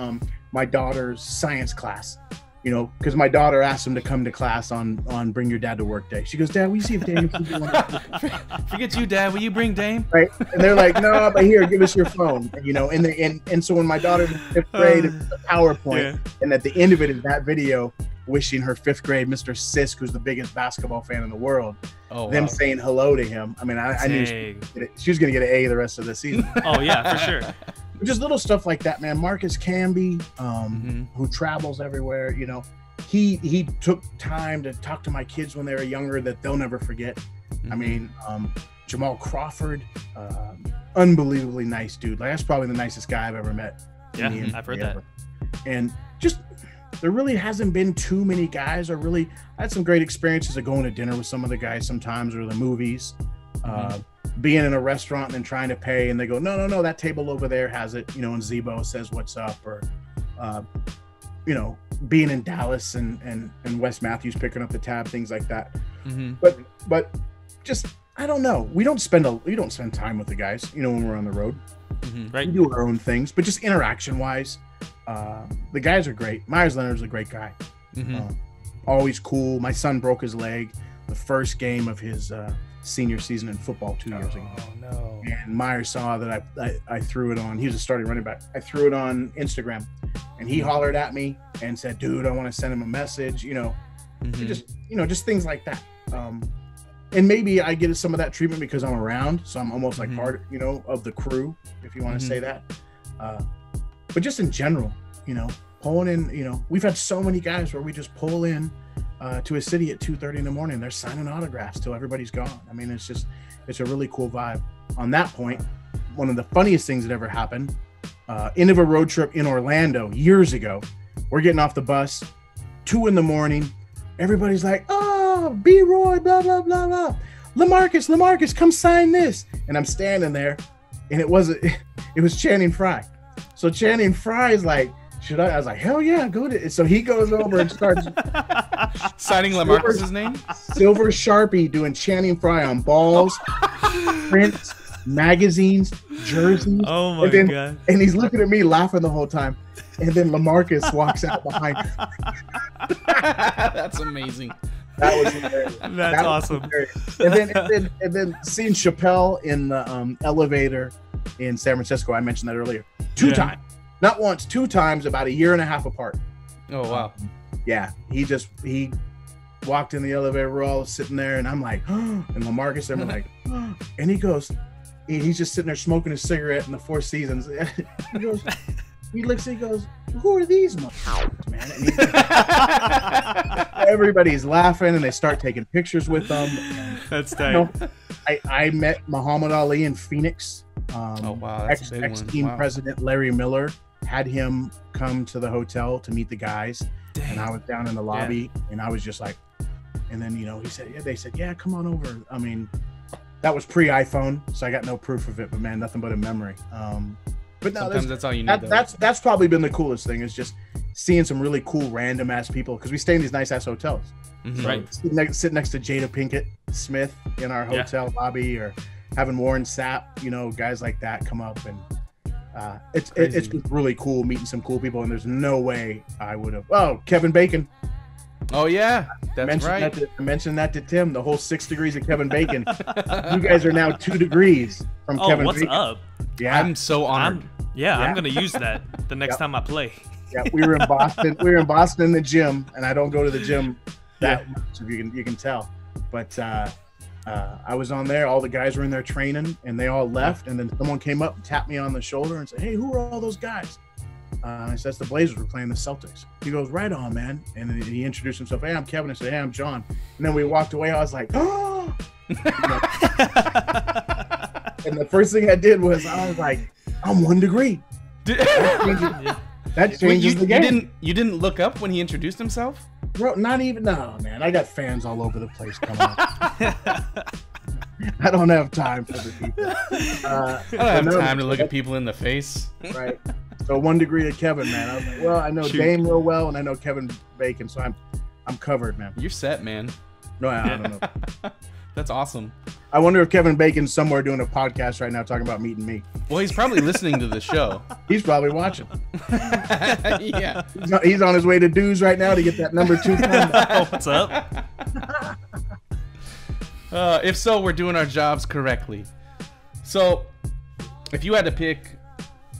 my daughter's science class, you know, because my daughter asked him to come to class on Bring Your Dad to Work Day. She goes, Dad, will you see if Dame forget you, Dad, will you bring Dame? Right, and they're like, no, but here, give us your phone, you know. And so when my daughter's in 5th grade, it's a PowerPoint, and at the end of it is that video wishing her 5th grade Mr. Sisk, who's the biggest basketball fan in the world, saying hello to him. I mean, I knew she was gonna get an A the rest of the season. Oh yeah, for sure. Just little stuff like that, man. Marcus Camby, who travels everywhere, you know, he took time to talk to my kids when they were younger that they'll never forget. I mean, Jamal Crawford, unbelievably nice dude. Like, that's probably the nicest guy I've ever met. Yeah, I've heard that. And just, there really hasn't been too many guys. I had some great experiences of going to dinner with some of the guys sometimes, or the movies, being in a restaurant and then trying to pay, and they go, no, no, no, that table over there has it, you know, and Zbo says what's up, or, you know, being in Dallas and Wes Matthews picking up the tab, things like that. But just, I don't know. We don't spend time with the guys, you know, when we're on the road. Right. We do our own things, but just interaction wise, the guys are great. Myers Leonard's a great guy. Always cool. My son broke his leg the first game of his senior season in football 2 years ago. Oh no. And Myers saw that I threw it on. He was a starting running back. I threw it on Instagram, and he hollered at me and said, "Dude, I want to send him a message." You know, just things like that. And maybe I get some of that treatment because I'm around, so I'm almost like part, you know, of the crew, if you want to say that. But just in general, you know, pulling in, you know, we've had so many guys where we just pull in to a city at 2:30 in the morning. They're signing autographs till everybody's gone. I mean, it's just, it's a really cool vibe. On that point, one of the funniest things that ever happened, end of a road trip in Orlando years ago, we're getting off the bus, 2 in the morning. Everybody's like, B-Roy, blah, blah, blah, blah. LaMarcus, come sign this. And I'm standing there, and it was Channing Fry. So Channing Fry is like, should I? I was like, hell yeah, go to it. So he goes over and starts signing LaMarcus's name. Silver Sharpie doing Channing Fry on balls, prints, magazines, jerseys. Oh my God. And he's looking at me laughing the whole time. And then LaMarcus walks out behind him. That's amazing. That was hilarious. That's awesome. Hilarious. And then seeing Chappelle in the elevator in San Francisco, I mentioned that earlier. Two times, not once, 2 times, about 1.5 years apart. Oh wow. Yeah, he walked in the elevator. We're all sitting there, and I'm like, oh, and LaMarcus, and we're like, oh, and he goes, he's just sitting there smoking a cigarette in the Four Seasons. He goes. He looks and he goes, who are these motherfuckers, man? Everybody's laughing, and they start taking pictures with them. That's tight. You know, I met Muhammad Ali in Phoenix. Oh, wow. That's a big ex-team president Larry Miller had him come to the hotel to meet the guys. Dang. And I was down in the lobby, and I was just like, and then, you know, he said, they said, yeah, come on over. I mean, that was pre-iPhone, so I got no proof of it, but man, nothing but a memory. But no, sometimes that's all you need. That's probably been the coolest thing, is just seeing some really cool random ass people, because we stay in these nice ass hotels. So right. Sit next to Jada Pinkett Smith in our hotel lobby, or having Warren Sapp, you know, guys like that come up, and it's just really cool meeting some cool people. And there's no way I would have. Oh, Kevin Bacon. Oh yeah, I mentioned that to Tim. The whole 6 degrees of Kevin Bacon. You guys are now 2 degrees from Kevin Bacon. What's up? Yeah, I'm so honored. I'm gonna use that the next time I play. Yeah, we were in Boston. We were in Boston in the gym, and I don't go to the gym that much, if you can tell. But I was on there. All the guys were in there training, and they all left. And then someone came up and tapped me on the shoulder and said, "Hey, who are all those guys?" I said, "The Blazers were playing the Celtics." He goes, "Right on, man!" And then he introduced himself. "Hey, I'm Kevin." I said, "Hey, I'm John." And then we walked away. I was like, "Oh!" And the first thing I did was, I was like, I'm 1 degree. That changes the game. You didn't look up when he introduced himself? Bro, not even. No, man. I got fans all over the place coming up. I don't have time for the people. I don't have time to look at people in the face. Right. So 1 degree of Kevin, man. I was like, well, I know Dame real well, and I know Kevin Bacon, so I'm covered, man. You're set, man. No, I don't know. That's awesome. I wonder if Kevin Bacon's somewhere doing a podcast right now talking about meeting me. Well, he's probably listening to the show. He's probably watching. Yeah. He's on his way to Dues right now to get that number 2. What's up? If so, we're doing our jobs correctly. So if you had to pick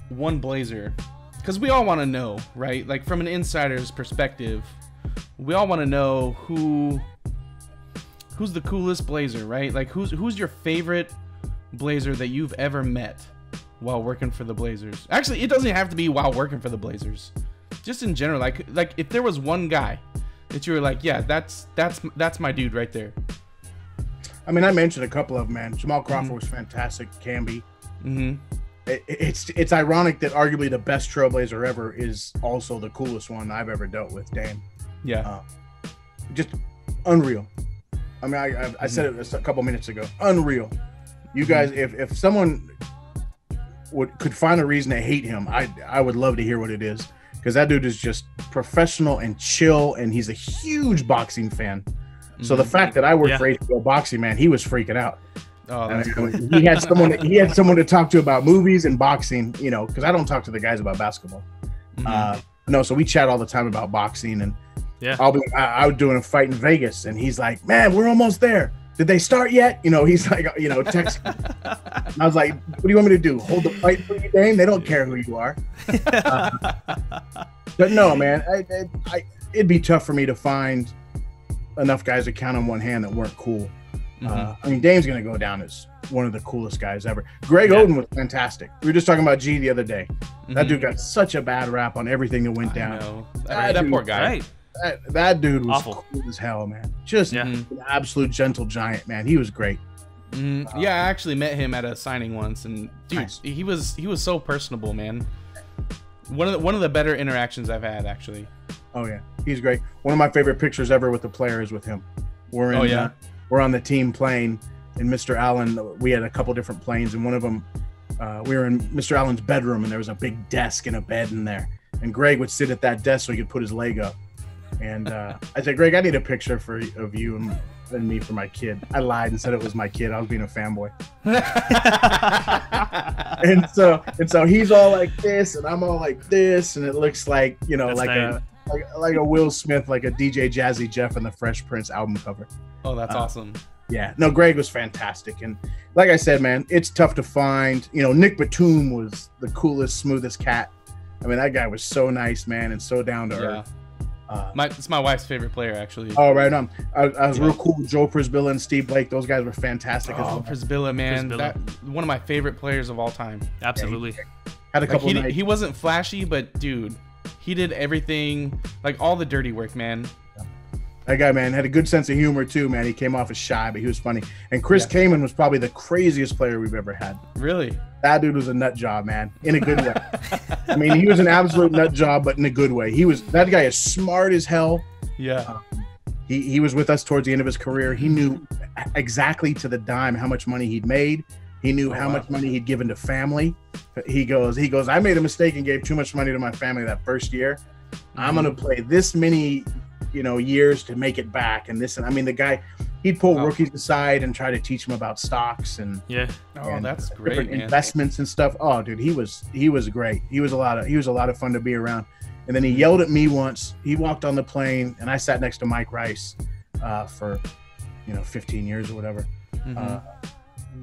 one Blazer, because we all want to know, right? Like, from an insider's perspective, we all want to know who's the coolest Blazer, right? Like, who's your favorite Blazer that you've ever met while working for the Blazers? Actually, it doesn't have to be while working for the Blazers. Just in general, like if there was one guy that you were like, yeah, that's my dude right there. I mean, I mentioned a couple of them, man. Jamal Crawford was fantastic. Camby. It's ironic that arguably the best Trailblazer ever is also the coolest one I've ever dealt with, Dame. Yeah. Just unreal. I mean, I said it a couple minutes ago. Unreal. You guys, if someone could find a reason to hate him, I would love to hear what it is, because that dude is just professional and chill, and he's a huge boxing fan. So the fact that I worked for HBO Boxing, man, he was freaking out. Oh, that's cool. He had someone. He had someone to talk to about movies and boxing, you know, because I don't talk to the guys about basketball. No, so we chat all the time about boxing, and I was doing a fight in Vegas, and he's like, "Man, we're almost there. Did they start yet?" You know, he's like, you know, texting. I was like, "What do you want me to do? Hold the fight for you, Dame? They don't care who you are." But no, man, it'd be tough for me to find enough guys to count on one hand that weren't cool. I mean, Dame's going to go down as one of the coolest guys ever. Greg Oden was fantastic. We were just talking about G the other day. That dude got such a bad rap on everything that went down. That poor guy. That dude was awful. Cool as hell, man. Just an absolute gentle giant, man. He was great. Yeah, I actually met him at a signing once, and dude, he was so personable, man. One of the better interactions I've had, actually. Oh yeah, he's great. One of my favorite pictures ever with the player is with him. We're in. Oh, yeah. We're on the team plane, and Mr. Allen, we had a couple different planes, and one of them, we were in Mr. Allen's bedroom, and there was a big desk and a bed in there. And Greg would sit at that desk so he could put his leg up. And I said, "Greg, I need a picture of you and me for my kid." I lied and said it was my kid. I was being a fanboy. and so he's all like this, and I'm all like this, and it looks like, you know, like a Will Smith, like a DJ Jazzy Jeff and the Fresh Prince album cover. Oh, that's awesome. Yeah. No, Greg was fantastic. And like I said, man, it's tough to find. You know, Nick Batum was the coolest, smoothest cat. I mean, that guy was so nice, man, and so down to earth. It's my wife's favorite player, actually. Oh, right on. I was real cool with Joel Przybilla and Steve Blake. Those guys were fantastic. Oh, as well. Przybilla, man. One of my favorite players of all time. Absolutely. Yeah, had a couple of nights. He wasn't flashy, but, dude, he did everything, like all the dirty work, man. That guy, man, had a good sense of humor too, man. He came off as shy, but he was funny. And Chris Kaman was probably the craziest player we've ever had. Really? That dude was a nut job, man, in a good way. I mean, he was an absolute nut job, but in a good way. That guy is smart as hell. Yeah. He was with us towards the end of his career. He knew exactly to the dime how much money he'd made. He knew how much money he'd given to family. He goes, "I made a mistake and gave too much money to my family that first year. I'm going to play this many, you know, years to make it back." And this, and I mean, the guy, he'd pull rookies aside and try to teach them about stocks and that's great, man. Investments and stuff. Oh, dude, he was great. He was a lot of fun to be around. And then he yelled at me once. He walked on the plane, and I sat next to Mike Rice for, you know, 15 years or whatever.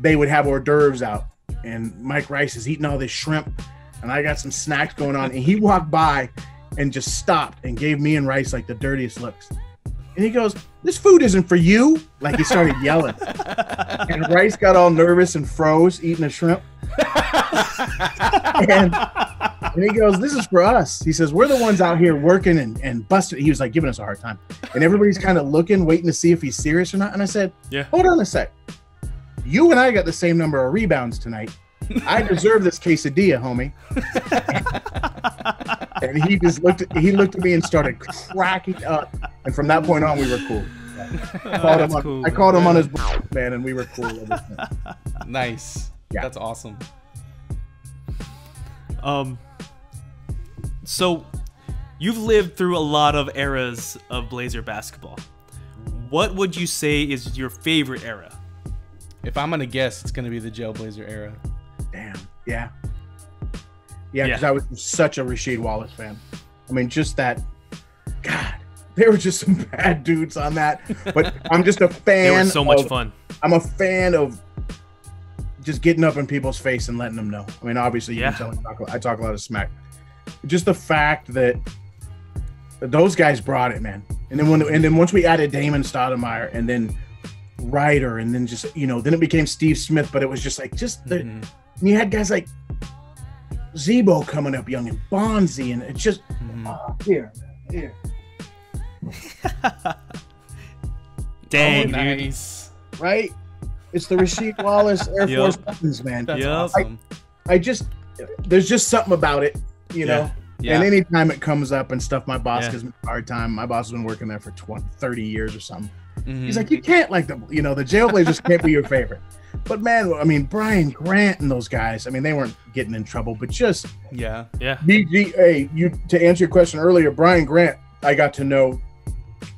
They would have hors d'oeuvres out, and Mike Rice is eating all this shrimp, and I got some snacks going on, and he walked by and just stopped and gave me and Rice like the dirtiest looks. And he goes, "This food isn't for you." Like, he started yelling. And Rice got all nervous and froze eating the shrimp. And he goes, "This is for us." He says, "We're the ones out here working and busting." He was like giving us a hard time. And everybody's kind of looking, waiting to see if he's serious or not. And I said, "Hold on a sec. You and I got the same number of rebounds tonight. I deserve this quesadilla, homie." And he just looked at me and started cracking up. And from that point on, we were cool. I called him on his bullshit, man, and we were cool. Nice. Yeah. That's awesome. So you've lived through a lot of eras of Blazer basketball. What would you say is your favorite era? If I'm going to guess, it's going to be the Jail Blazer era. Damn. Yeah. Yeah, because I was such a Rasheed Wallace fan. I mean, just that. God, there were just some bad dudes on that. But I'm just a fan. They were so much fun. I'm a fan of just getting up in people's face and letting them know. I mean, obviously, you can tell I talk a lot of smack. Just the fact that those guys brought it, man. And then once we added Damon Stoudemire, and then Ryder, and then just, you know, then it became Steve Smith. But it was just like, just the, and you had guys like Zbo coming up young, and Bonzi, and it's just here. Dang, nice, right? It's the Rasheed Wallace Air Force Buttons, man. That's awesome. I just, there's just something about it, you know? Yeah. And anytime it comes up and stuff, my boss gives me a hard time. My boss has been working there for 20, 30 years or something. Mm-hmm. He's like, you can't like the, you know, the Jailblazers can't be your favorite. But man, I mean, Brian Grant and those guys, I mean, they weren't getting in trouble, but just BGA, to answer your question earlier, Brian Grant, I got to know,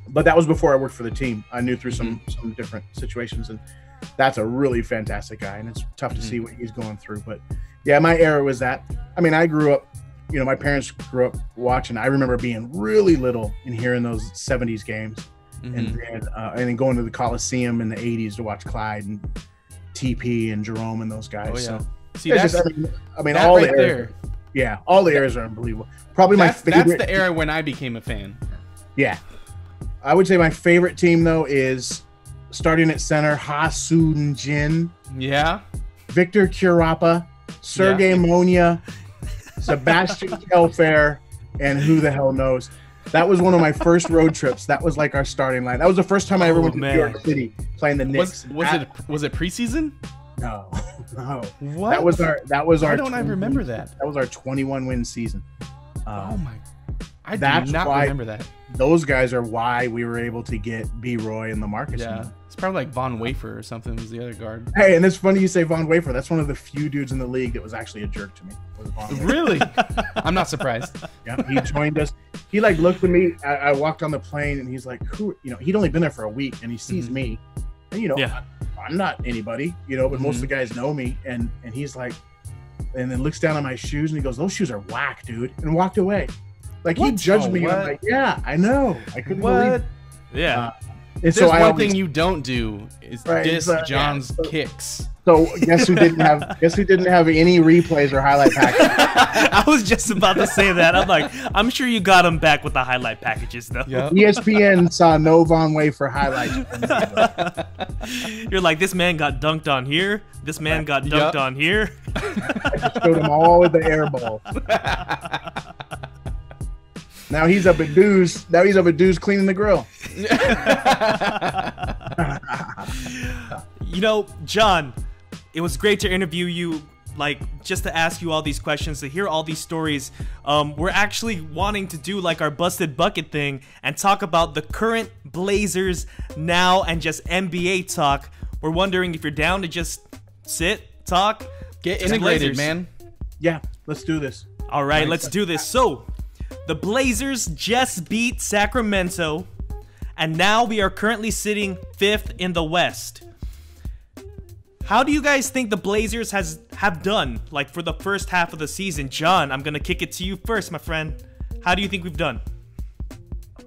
but that was before I worked for the team. I knew through some different situations, and that's a really fantastic guy, and it's tough to see what he's going through. But yeah, my era was that. I mean, I grew up, you know, my parents grew up watching. I remember being really little and hearing those 70s games, and then going to the Coliseum in the 80s to watch Clyde and TP and Jerome and those guys. So see, that's just, I mean all right the eras, all the eras are unbelievable. Probably my favorite. That's the era when I became a fan. Yeah, I would say my favorite team though is starting at center Ha-Soon Jin. Yeah. Victor Curapa, Sergey Monia, Sebastian Kelfair, and who the hell knows. That was one of my first road trips. That was like our starting line. That was the first time I ever went to New York City playing the Knicks. Was it preseason? No, no. What? That was our. Why don't I remember that? That was our 21 win season. Oh my! I do not remember that. Those guys are why we were able to get B-Roy and LaMarcus. Yeah, it's probably like Von Wafer or something was the other guard. Hey, and it's funny you say Von Wafer. That's one of the few dudes in the league that was actually a jerk to me. Really? I'm not surprised. Yeah, he joined us. He like looked at me. I walked on the plane and he's like, who? You know, he'd only been there for a week and he sees me. And you know, I'm not anybody, you know, but most of the guys know me. And he's like, and then looks down at my shoes and he goes, those shoes are whack, dude. And walked away. Like what? He judged me. And I'm like, yeah, I know. I couldn't believe it. Yeah. And so one thing you don't do is diss John's kicks. So guess who didn't have? Guess who didn't have any replays or highlight packages? I was just about to say that. I'm like, I'm sure you got him back with the highlight packages though. Yep. ESPN saw no Von Wafer highlights. You're like, this man got dunked on here. This man got dunked on here. I just showed him all with the air ball. Now he's up at Dew's. Now he's up at Dew's cleaning the grill. You know, John, it was great to interview you. Like, just to ask you all these questions, to hear all these stories. We're actually wanting to do like our Busted Bucket thing and talk about the current Blazers now and just NBA talk. We're wondering if you're down to just sit, talk, get integrated, man. Yeah, let's do this. All right, let's do this. So. The Blazers just beat Sacramento, and now we are currently sitting 5th in the West. How do you guys think the Blazers have done, like, for the first half of the season? John, I'm going to kick it to you first, my friend. How do you think we've done?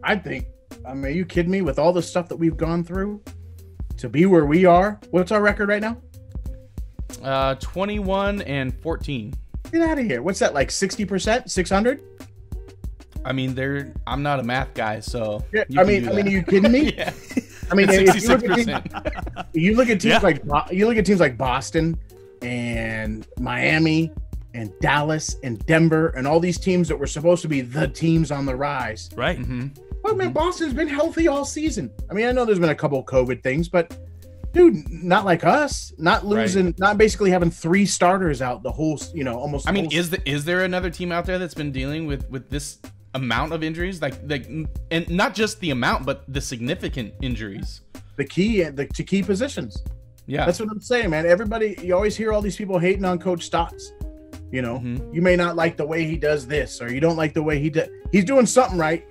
I think, I mean, are you kidding me? With all the stuff that we've gone through, to be where we are, what's our record right now? 21-14. Get out of here. What's that, like 60%? 600? I mean, I'm not a math guy, so. Yeah, I mean, are you kidding me? Yeah. I mean, if you look at teams like Boston and Miami and Dallas and Denver and all these teams that were supposed to be the teams on the rise. Right. Well, man, Boston's been healthy all season. I mean, I know there's been a couple of COVID things, but dude, not like us, not losing, not basically having 3 starters out the whole, you know, almost. I mean, is there another team out there that's been dealing with this amount of injuries, like, and not just the amount, but the significant injuries, the key positions? Yeah, that's what I'm saying, man. Everybody, you always hear all these people hating on Coach Stotts. You know, you may not like the way he does this, or you don't like the way he does. He's doing something right.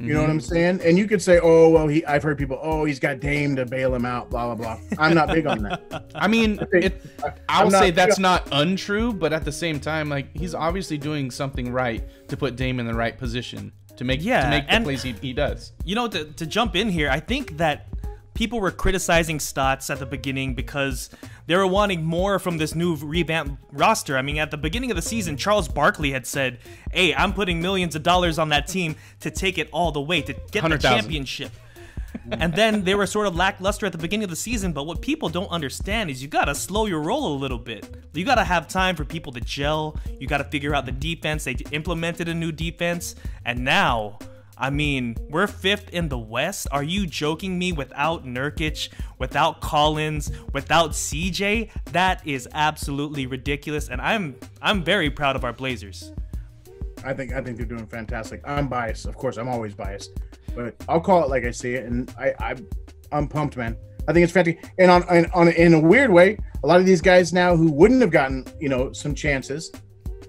You know what I'm saying? And you could say, oh, well, I've heard people, oh, he's got Dame to bail him out, blah, blah, blah. I'm not big on that. I mean, I'll say that's not untrue, but at the same time, like, he's obviously doing something right to put Dame in the right position to make the plays he does. You know, to jump in here, I think that people were criticizing Stotts at the beginning because they were wanting more from this new revamped roster. I mean, at the beginning of the season, Charles Barkley had said, hey, I'm putting millions of dollars on that team to take it all the way, to get the championship. And then they were sort of lackluster at the beginning of the season. But what people don't understand is you got to slow your roll a little bit. You got to have time for people to gel. You got to figure out the defense. They implemented a new defense. And now I mean, we're 5th in the West. Are you joking me? Without Nurkic, without Collins, without CJ? That is absolutely ridiculous, and I'm very proud of our Blazers. I think they're doing fantastic. I'm biased. Of course, I'm always biased. But I'll call it like I see it, and I'm pumped, man. I think it's fantastic. And in a weird way, a lot of these guys now who wouldn't have gotten, you know, some chances,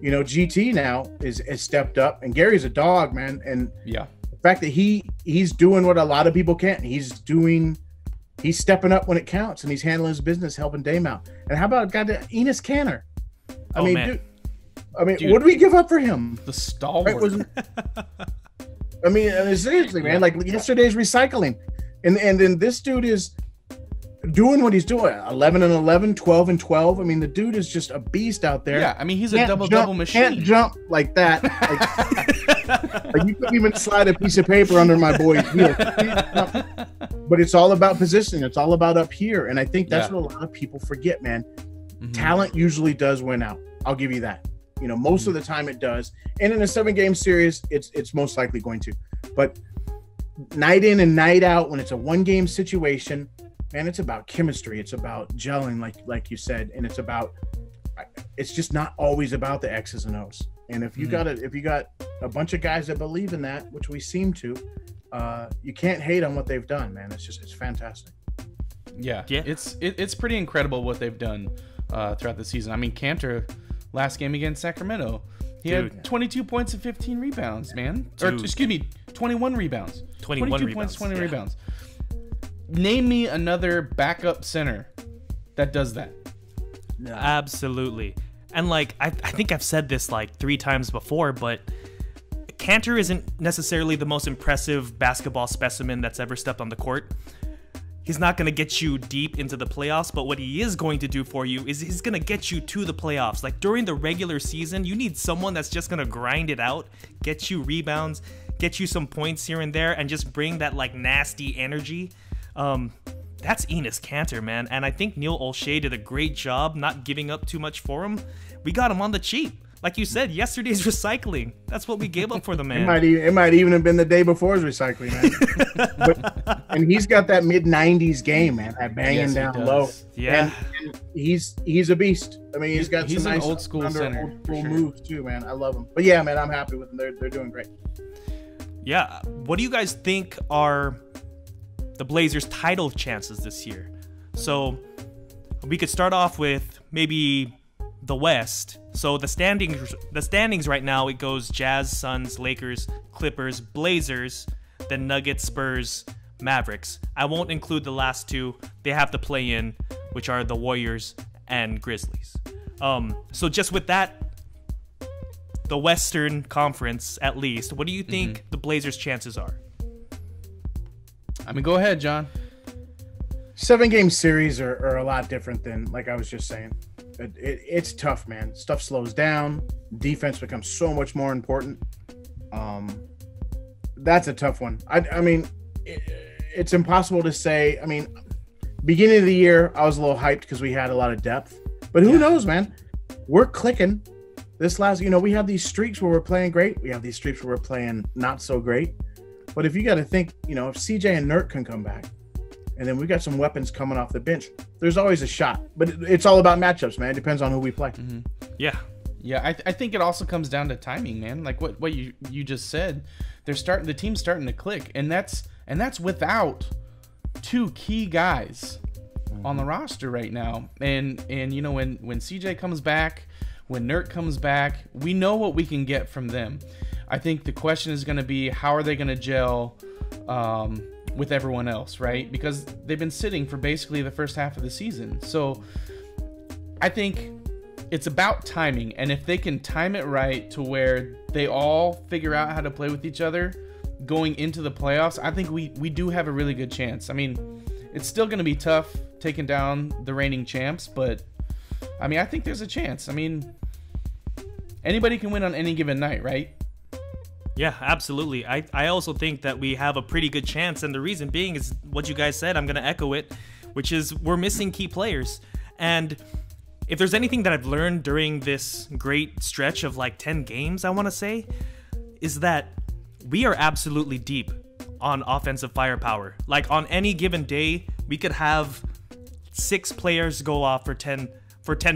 you know, GT now is stepped up, and Gary's a dog, man. And yeah, the fact that he's doing what a lot of people can't. He's stepping up when it counts, and he's handling his business, helping Dame out. And how about goddamn Enes Kanter? I mean, dude, what do we give up for him? The stalwart. Right, I mean, seriously, man. Like yesterday's recycling, and then this dude is doing what he's doing. 11 and 11, 12 and 12. I mean, the dude is just a beast out there. Yeah, I mean, he's a double-double machine. Can't jump like that. Like, like you couldn't even slide a piece of paper under my boy's heel. But it's all about positioning. It's all about up here, and I think that's what a lot of people forget, man. Mm-hmm. Talent usually does win out. I'll give you that. You know, most of the time it does. And in a 7-game series, it's most likely going to. But night in and night out, when it's a 1-game situation, man, it's about chemistry. It's about gelling, like you said, and it's about, it's just not always about the X's and O's. And if you got a bunch of guys that believe in that, which we seem to, you can't hate on what they've done, man. It's just, it's fantastic. Yeah, yeah. It's pretty incredible what they've done throughout the season. I mean, Kanter, last game against Sacramento, he had 22 points and 15 rebounds, man. Dude. Or excuse me, 21 rebounds. 22 points, 20 rebounds. Name me another backup center that does that. No. Absolutely. And like, I think I've said this like 3 times before, but Kanter isn't necessarily the most impressive basketball specimen that's ever stepped on the court. He's not going to get you deep into the playoffs, but what he is going to do for you is he's going to get you to the playoffs. Like during the regular season, you need someone that's just going to grind it out, get you rebounds, get you some points here and there, and just bring that like nasty energy. That's Enes Kanter, man. And I think Neil Olshey did a great job not giving up too much for him. We got him on the cheap. Like you said, yesterday's recycling. That's what we gave up for the man. It might even have been the day before's recycling, man. And he's got that mid-90s game, man. That banging down low. Yeah. And he's a beast. I mean, he's got some nice old school moves too, man. I love him. But yeah, man, I'm happy with them. They're doing great. Yeah. What do you guys think are the Blazers' title chances this year? So we could start off with maybe the West. So the standings right now, it goes Jazz, Suns, Lakers, Clippers, Blazers, then Nuggets, Spurs, Mavericks. I won't include the last two. They have to play in, which are the Warriors and Grizzlies. So just with that, the Western Conference at least, what do you think the Blazers' chances are? I mean, go ahead, John. 7-game series are a lot different than, like I was just saying. It's tough, man. Stuff slows down. Defense becomes so much more important. That's a tough one. I mean, it's impossible to say. I mean, beginning of the year, I was a little hyped because we had a lot of depth. But who knows, man? We're clicking. This last, you know, we have these streaks where we're playing great. We have these streaks where we're playing not so great. But if you got to think, you know, if CJ and Nurk can come back, and then we got some weapons coming off the bench, there's always a shot. But it's all about matchups, man. It depends on who we play. Yeah. Yeah, I think it also comes down to timing, man. Like what you just said, the team's starting to click, and that's without 2 key guys on the roster right now. And you know, when CJ comes back, when Nurk comes back, we know what we can get from them. I think the question is going to be, how are they going to gel with everyone else, right? Because they've been sitting for basically the first half of the season. So I think it's about timing, and if they can time it right to where they all figure out how to play with each other going into the playoffs, I think we do have a really good chance. I mean, it's still going to be tough taking down the reigning champs, but I mean, I think there's a chance. I mean, anybody can win on any given night, right? Yeah, absolutely. I also think that we have a pretty good chance, and the reason being is what you guys said. I'm going to echo it, which is we're missing key players. And if there's anything that I've learned during this great stretch of like 10 games, I want to say, is that we are absolutely deep on offensive firepower. Like on any given day, we could have 6 players go off for 10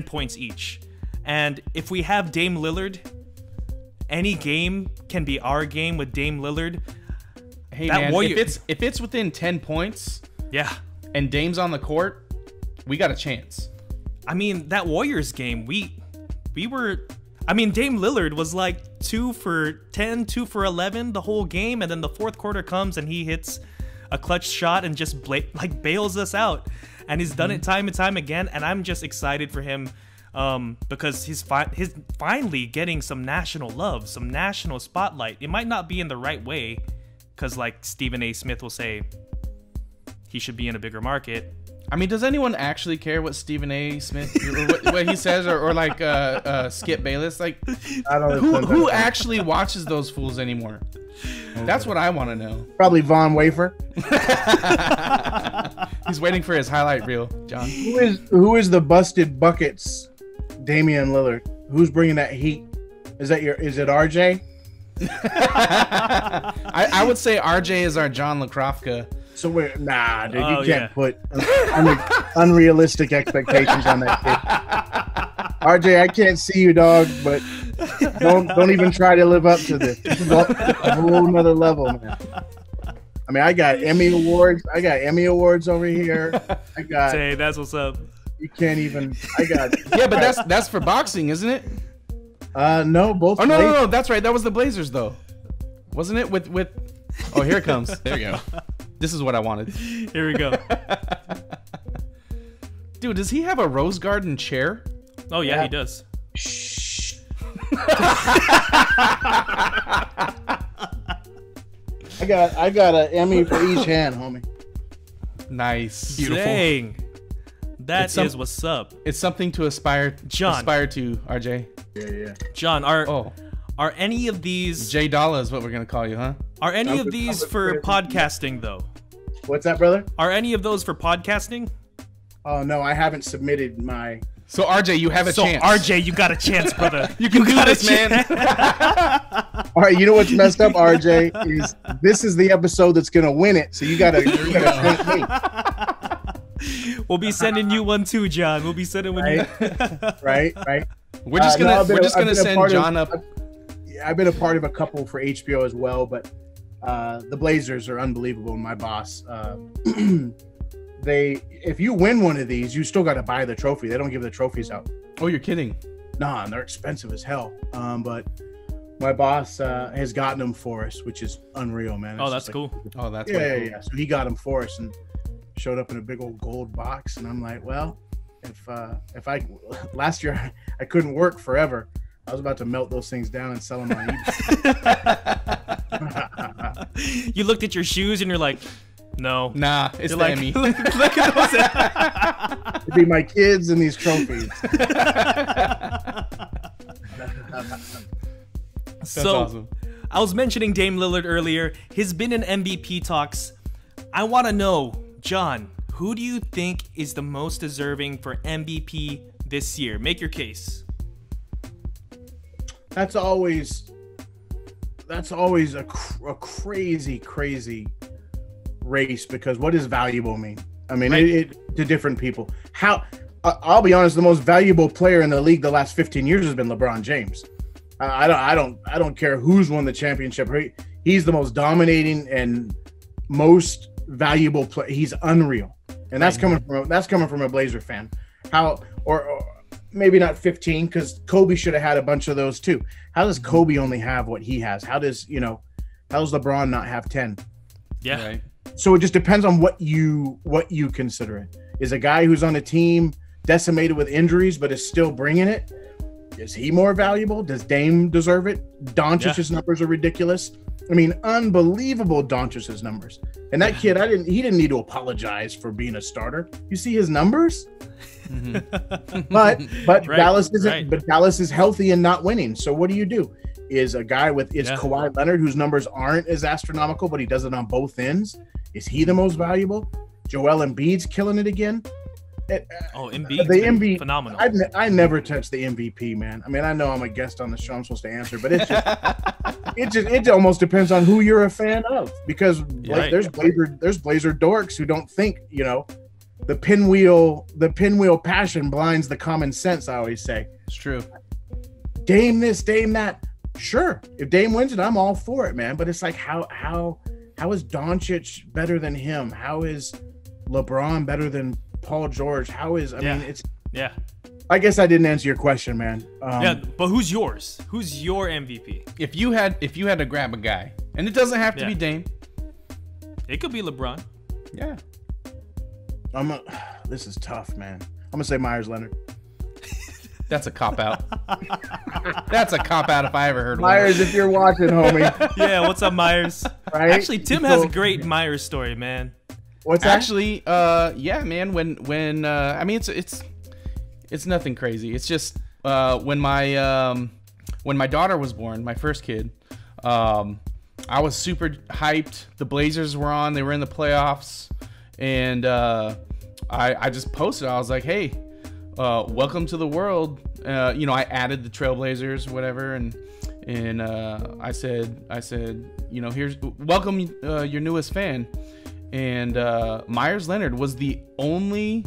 points each. And if we have Dame Lillard, any game can be our game with Dame Lillard. Hey man, if it's within 10 points, yeah, and Dame's on the court, we got a chance. I mean, that Warriors game, we were, I mean, Dame Lillard was like 2 for 10, 2 for 11 the whole game, and then the fourth quarter comes and he hits a clutch shot and just like bails us out. And he's done it time and time again, and I'm just excited for him because he's finally getting some national love, some national spotlight. It might not be in the right way, because like Stephen A. Smith will say, he should be in a bigger market. I mean, does anyone actually care what Stephen A. Smith or what he says, or like Skip Bayless? Like, I don't know who actually watches those fools anymore? That's what I want to know. Probably Von Wafer. He's waiting for his highlight reel, John. Who is the busted buckets? Damian Lillard. Who's bringing that heat? Is it RJ? I would say RJ is our John Lucrofka. So nah, dude, you can't put unrealistic expectations on that kid. RJ, I can't see you, dog, but don't even try to live up to this. This is a whole nother level, man. I mean, I got Emmy awards. I got Emmy awards over here. I got. Hey, that's what's up. You can't even. I got. Yeah, but that's for boxing, isn't it? No, both. Oh no, no, no, that's right. That was the Blazers, though, wasn't it? With Oh, here it comes. There you go. This is what I wanted. Here we go. Dude, does he have a rose garden chair? Oh, yeah, he does. Shh. I got an Emmy for each hand, homie. Nice. Beautiful. Dang. That is what's up. It's something to aspire, to, RJ. Yeah, yeah. John, are any of these... J Dollar is what we're going to call you, huh? Are any of these for podcasting, though? What's that, brother? Are any of those for podcasting? Oh, no, I haven't submitted my... So, RJ, you have a chance. So, RJ, you got a chance, brother. you got this, man. All right, you know what's messed up, RJ? Is this is the episode that's going to win it, so you got to thank me. We'll be sending you one, too, John. We'll be sending one. Right. We're just going to send John up. I've been a part of a couple for HBO as well, but... the Blazers are unbelievable. My boss, if you win one of these, you still got to buy the trophy. They don't give the trophies out. Oh, you're kidding. Nah, and they're expensive as hell. But my boss has gotten them for us, which is unreal, man. It's that's like, cool. Oh, that's yeah. So he got them for us and showed up in a big old gold box, and I'm like, well, if I last year I couldn't work forever. I was about to melt those things down and sell them on eBay. You looked at your shoes and you're like, no. Nah, it's like me. Look at those. It'd be my kids and these trophies. So awesome. I was mentioning Dame Lillard earlier. He's been in MVP talks. I want to know, John, who do you think is the most deserving for MVP this year? Make your case. That's always a crazy race, because what does valuable mean? I mean, it to different people. How I'll be honest, the most valuable player in the league the last 15 years has been LeBron James. I don't care who's won the championship. He's the most dominating and most valuable player. He's unreal, and that's coming from a Blazer fan. How or maybe not 15, because Kobe should have had a bunch of those too. How does Kobe only have what he has? How does, you know, how does LeBron not have 10? Yeah. Right. So it just depends on what you consider it. Is a guy who's on a team decimated with injuries but is still bringing it? Is he more valuable? Does Dame deserve it? Doncic's numbers are ridiculous. I mean, unbelievable, Doncic's numbers. And that kid, he didn't need to apologize for being a starter. You see his numbers? But Dallas isn't. Right. But Dallas is healthy and not winning. So what do you do? Is a guy with Kawhi Leonard, whose numbers aren't as astronomical, but he does it on both ends. Is he the most valuable? Joel Embiid's killing it again. Embiid, the MVP, phenomenal. I never touch the MVP, man. I mean, I know I'm a guest on the show, I'm supposed to answer, but it's just, it almost depends on who you're a fan of, because right. there's Blazer dorks who don't think, you know, the pinwheel passion blinds the common sense. I always say it's true. Dame this, Dame that. Sure, if Dame wins it, I'm all for it, man. But it's like, how is Doncic better than him? How is LeBron better than Paul George? How is, I mean, I guess I didn't answer your question, man. Yeah, but who's yours? Who's your MVP? If you had to grab a guy, and it doesn't have to be Dame, it could be LeBron. Yeah. This is tough, man. I'm gonna say Myers Leonard. That's a cop out. That's a cop out if I ever heard Myers, one. If you're watching, homie. Yeah, what's up, Myers? Right? Actually, Tim has a great Myers story, man. What's actually, yeah, man. When I mean, it's nothing crazy. It's just when my daughter was born, my first kid, I was super hyped. The Blazers were on. They were in the playoffs. And I just posted, I was like, hey, welcome to the world. You know, I added the Trailblazers, whatever, and I said, you know, here's welcome your newest fan. And Myers Leonard was the only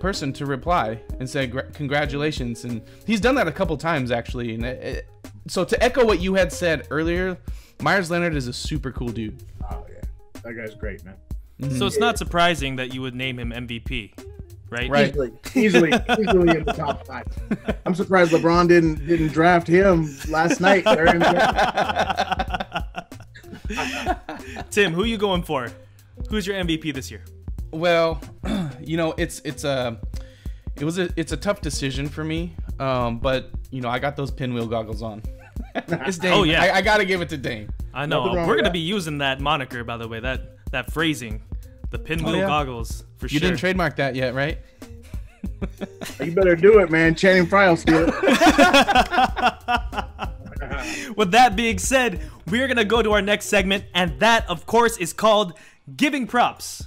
person to reply and say congratulations. And he's done that a couple times, actually. And so to echo what you had said earlier, Myers Leonard is a super cool dude. Oh yeah, that guy's great, man. Mm-hmm. So it's not surprising that you would name him MVP, right? Right. Easily in the top 5. I'm surprised LeBron didn't draft him last night. Tim, who are you going for? Who's your MVP this year? Well, you know, it's a tough decision for me, but you know, I got those pinwheel goggles on. It's Dame. Oh yeah, I gotta give it to Dame. I know we're gonna be using that moniker, by the way. That phrasing, the pinwheel goggles, for sure. You didn't trademark that yet, right? You better do it, man. Channing Fry will steal it. With that being said, we're going to go to our next segment, and that, of course, is called Giving Props.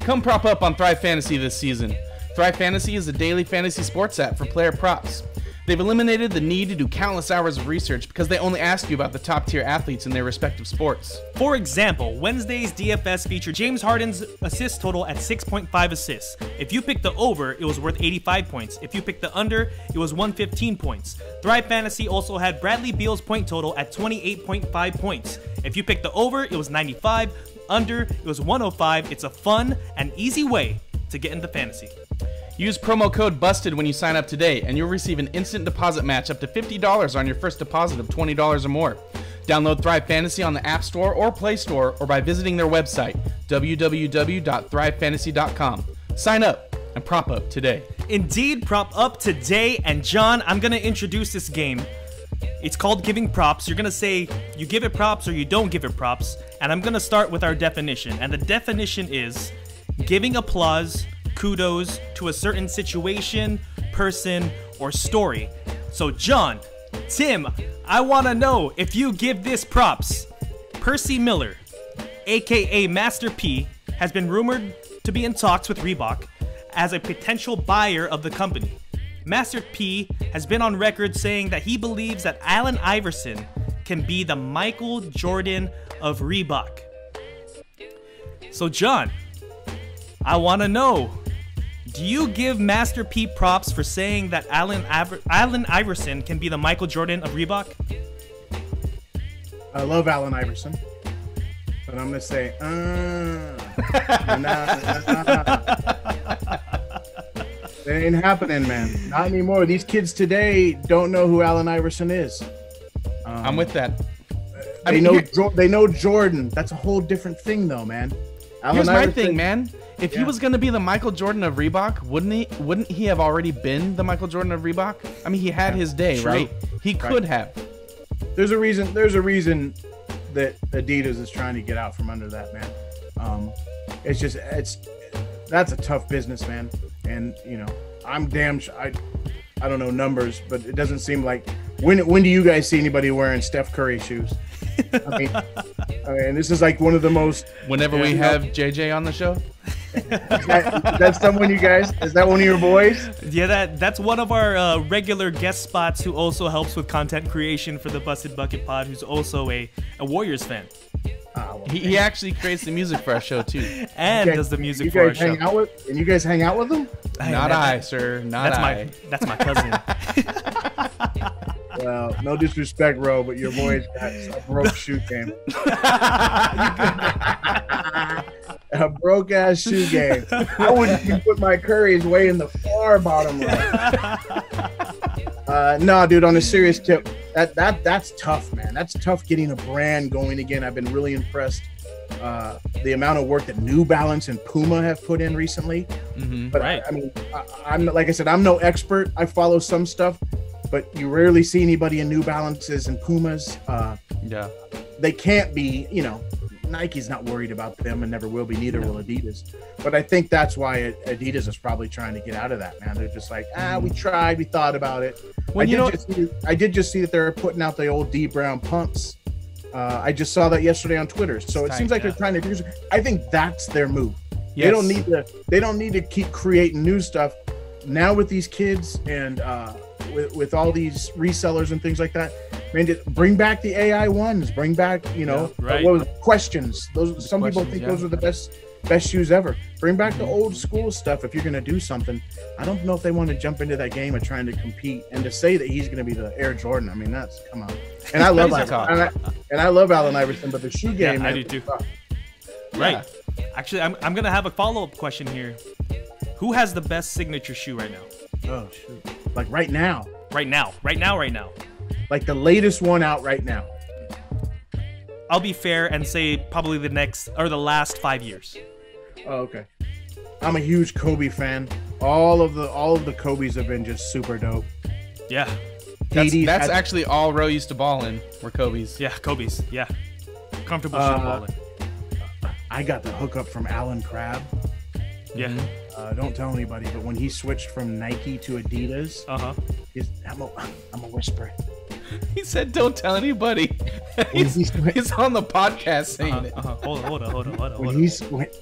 Come prop up on Thrive Fantasy this season. Thrive Fantasy is a daily fantasy sports app for player props. They've eliminated the need to do countless hours of research because they only ask you about the top-tier athletes in their respective sports. For example, Wednesday's DFS featured James Harden's assist total at 6.5 assists. If you picked the over, it was worth 85 points. If you picked the under, it was 115 points. Thrive Fantasy also had Bradley Beal's point total at 28.5 points. If you picked the over, it was 95. Under, it was 105. It's a fun and easy way to get into fantasy. Use promo code BUSTED when you sign up today, and you'll receive an instant deposit match up to $50 on your first deposit of $20 or more. Download Thrive Fantasy on the App Store or Play Store, or by visiting their website, www.thrivefantasy.com. Sign up and prop up today. Indeed, prop up today. And John, I'm going to introduce this game. It's called Giving Props. You're going to say you give it props or you don't give it props. And I'm going to start with our definition. And the definition is giving applause, kudos to a certain situation, person, or story. So John, Tim, I want to know if you give this props. Percy Miller, aka Master P, has been rumored to be in talks with Reebok as a potential buyer of the company. Master P has been on record saying that he believes that Allen Iverson can be the Michael Jordan of Reebok. So John, I want to know, do you give Master P props for saying that Allen Iverson can be the Michael Jordan of Reebok? I love Allen Iverson, but I'm going to say, nah. It ain't happening, man. Not anymore. These kids today don't know who Allen Iverson is. I'm with that. They know Jordan. That's a whole different thing, though, man. Here's my thing, man. If he was going to be the Michael Jordan of Reebok, wouldn't he have already been the Michael Jordan of Reebok? I mean, he had his day, right? He could have. There's a reason that Adidas is trying to get out from under that, man. That's a tough business, man. And, you know, I'm damn sure, I don't know numbers, but it doesn't seem like, when do you guys see anybody wearing Steph Curry shoes? I mean, this is like one of the most. Whenever we have JJ on the show. Is that someone you guys? Is that one of your boys? Yeah, that's one of our regular guest spots who also helps with content creation for the Busted Bucket Pod, who's also a Warriors fan. Oh, well, he actually creates the music for our show too, and does the music for our show. And you guys hang out with him? Not I, sir. Not I. That's my cousin. Well, no disrespect, Ro, but your boy's got a broke shoe game. A broke ass shoe game. I wouldn't even put my Curry's way in the far bottom left. No, dude. On a serious tip, that's tough, man. That's tough getting a brand going again. I've been really impressed the amount of work that New Balance and Puma have put in recently. Mm-hmm, but right. I mean, I'm like I said, I'm no expert. I follow some stuff, but you rarely see anybody in New Balances and Pumas. Yeah, they can't be, you know. Nike's not worried about them and never will be, neither will Adidas. But I think that's why Adidas is probably trying to get out of that, man. They're just like, we tried, we thought about it. Well, I did just see that they're putting out the old D Brown pumps. I just saw that yesterday on Twitter. So it seems like they're trying to do something. I think that's their move. Yes. They don't need to keep creating new stuff. Now with these kids and with all these resellers and things like that, man, just bring back the AI ones. Bring back, you know, Questions. Those some people think those are the best shoes ever. Bring back the old school stuff if you're going to do something. I don't know if they want to jump into that game of trying to compete and to say that he's going to be the Air Jordan. I mean, that's come on. And I love and I love Allen Iverson, but the shoe game. Yeah, man, I do too. Right. Yeah. Actually, I'm going to have a follow up question here. Who has the best signature shoe right now? Oh shoot! Like right now. Right now. Right now. Right now. Like the latest one out right now. I'll be fair and say probably the next or the last 5 years. Oh, okay. I'm a huge Kobe fan. All of the Kobes have been just super dope. Yeah. That's actually all Ro used to ball in were Kobes. Yeah, Kobes. Yeah. Comfortable balling. I got the hookup from Alan Crabb. Yeah. Don't tell anybody, but when he switched from Nike to Adidas, I'm a whisper. He said, "Don't tell anybody." he's on the podcast saying it. Hold on. When he switched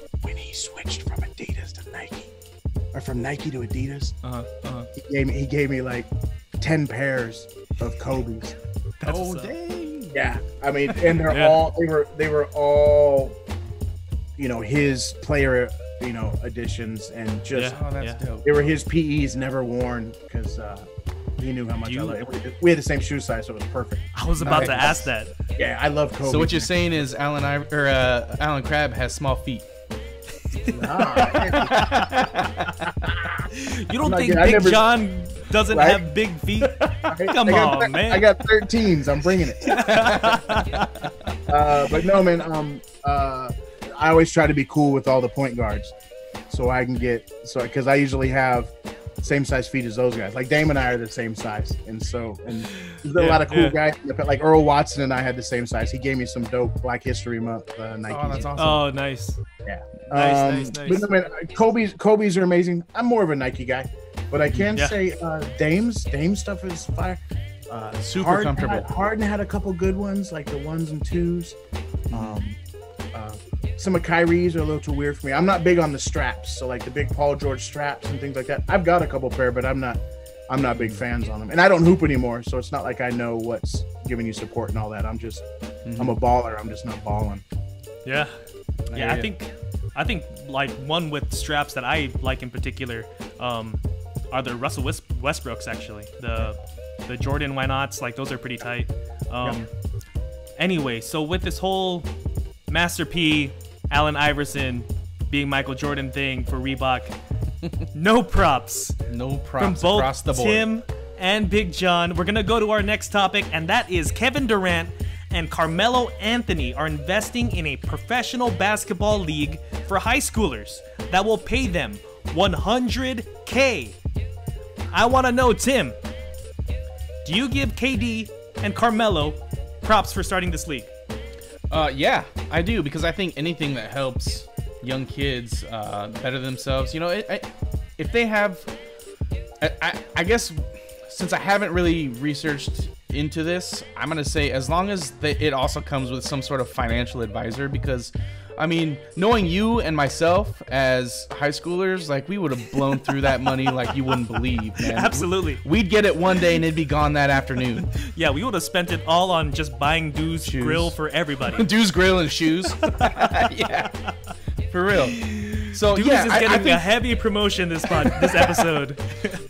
from Adidas to Nike, or from Nike to Adidas, he gave me like 10 pairs of Kobes. Oh dang! Yeah, I mean, and they're all they were all, you know, his player, you know, editions, and just dope. They were his PEs, never worn, because he knew how much I liked it. We had the same shoe size, so it was perfect. I was about to ask that. Yeah, I love Kobe. So what you're saying is Alan Crabb has small feet. You don't think Big John doesn't have big feet? Come on, man. I got 13s. I'm bringing it. But no, man. I always try to be cool with all the point guards, so I can get because I usually have same size feet as those guys. Like Damon and I are the same size, and there's a lot of cool guys. Like Earl Watson and I had the same size. He gave me some dope Black History Month Nike. Oh, that's awesome. Oh, nice. Yeah, nice. But, I mean, Kobe's are amazing. I'm more of a Nike guy, but I can say Dame stuff is fire. Super comfortable. Harden had a couple good ones, like the 1s and 2s. Some of Kyrie's are a little too weird for me. I'm not big on the straps, so like the big Paul George straps and things like that. I've got a couple pair, but I'm not big fans on them. And I don't hoop anymore, so it's not like I know what's giving you support and all that. I'm just, I'm a baller. I'm just not balling. Yeah, yeah. I think like one with straps that I like in particular are the Russell Westbrooks actually. The Jordan Why Nots, like those are pretty tight. Anyway, so with this whole Master P, Allen Iverson being Michael Jordan thing for Reebok. No props from both across the board. Tim and Big John. We're going to go to our next topic, and that is Kevin Durant and Carmelo Anthony are investing in a professional basketball league for high schoolers that will pay them $100K. I want to know, Tim, do you give KD and Carmelo props for starting this league? Yeah, I do, because I think anything that helps young kids better themselves, you know, if they have, I guess since I haven't really researched into this, I'm going to say as long as it also comes with some sort of financial advisor, because I mean, knowing you and myself as high schoolers, like, we would have blown through that money like you wouldn't believe, man. Absolutely. We'd get it one day and it'd be gone that afternoon. Yeah, we would have spent it all on just buying Dude's shoes. Grill for everybody. Dude's Grill and shoes. Yeah, for real. So Dudes is getting a heavy promotion this episode.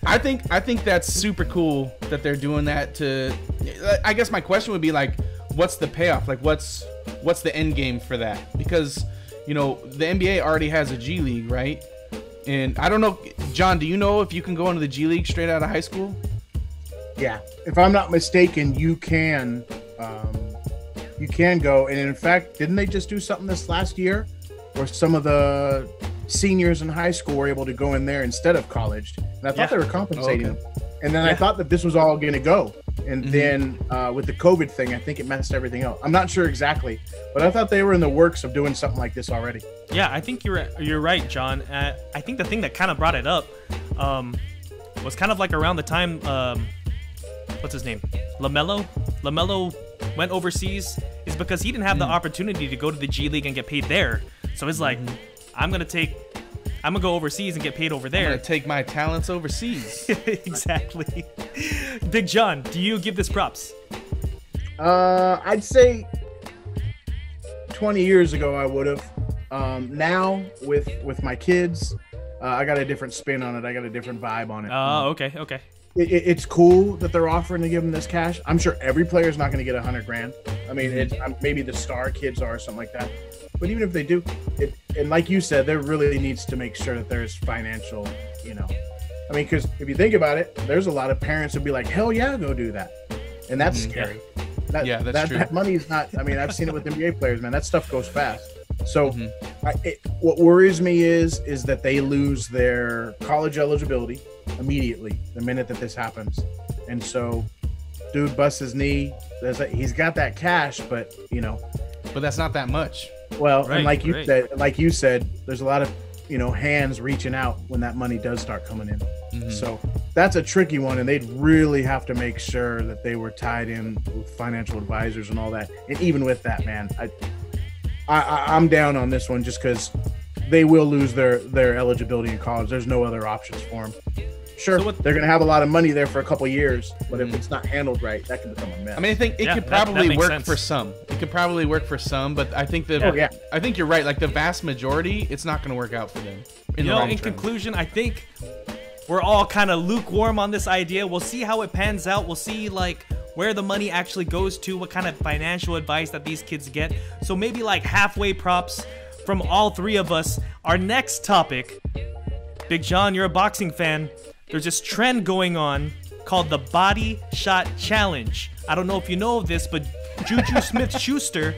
I think that's super cool that they're doing that. To, I guess my question would be like, what's the payoff? Like, what's the end game for that? Because, you know, the NBA already has a G League, right? And I don't know, John, do you know if you can go into the G League straight out of high school? Yeah, if I'm not mistaken, you can go. And in fact, didn't they just do something this last year where some of the seniors in high school were able to go in there instead of college? And I thought they were compensating them. And then I thought that this was all going to go. And then with the COVID thing, I think it messed everything up. I'm not sure exactly, but I thought they were in the works of doing something like this already. Yeah, I think you're right, John. I think the thing that kind of brought it up was kind of like around the time, what's his name? LaMelo went overseas, is because he didn't have the opportunity to go to the G League and get paid there. So it's like, I'm going to go overseas and get paid over there. I'm going to take my talents overseas. Exactly. Big John, do you give this props? I'd say 20 years ago I would have. Now, with my kids, I got a different spin on it. I got a different vibe on it. Oh, okay, okay. It's cool that they're offering to give them this cash. I'm sure every player is not going to get 100 grand. I mean, maybe the star kids are or something like that. But even if they do, and like you said, there really needs to make sure that there's financial, you know. I mean, because if you think about it, there's a lot of parents who would be like, hell yeah, go do that. And that's scary. Yeah, that's true. That money is not, I mean, I've seen it with NBA players, man. That stuff goes fast. So what worries me is that they lose their college eligibility immediately the minute that this happens. And so dude busts his knee. He's got that cash, but, you know. But that's not that much. Well, right, and like you said, there's a lot of, you know, hands reaching out when that money does start coming in. So that's a tricky one, and they'd really have to make sure that they were tied in with financial advisors and all that. And even with that, man, I'm down on this one just because they will lose their eligibility in college. There's no other options for them. Sure, so they're going to have a lot of money there for a couple of years, but if it's not handled right, that can become a mess. I mean, I think it could probably work for some. It could probably work for some, but I think I think you're right. Like the vast majority, it's not going to work out for them. In conclusion, I think we're all kind of lukewarm on this idea. We'll see how it pans out. We'll see like where the money actually goes to, what kind of financial advice that these kids get. So maybe like halfway props from all three of us. Our next topic, Big John, you're a boxing fan. There's this trend going on called the Body Shot Challenge. I don't know if you know of this, but Juju Smith-Schuster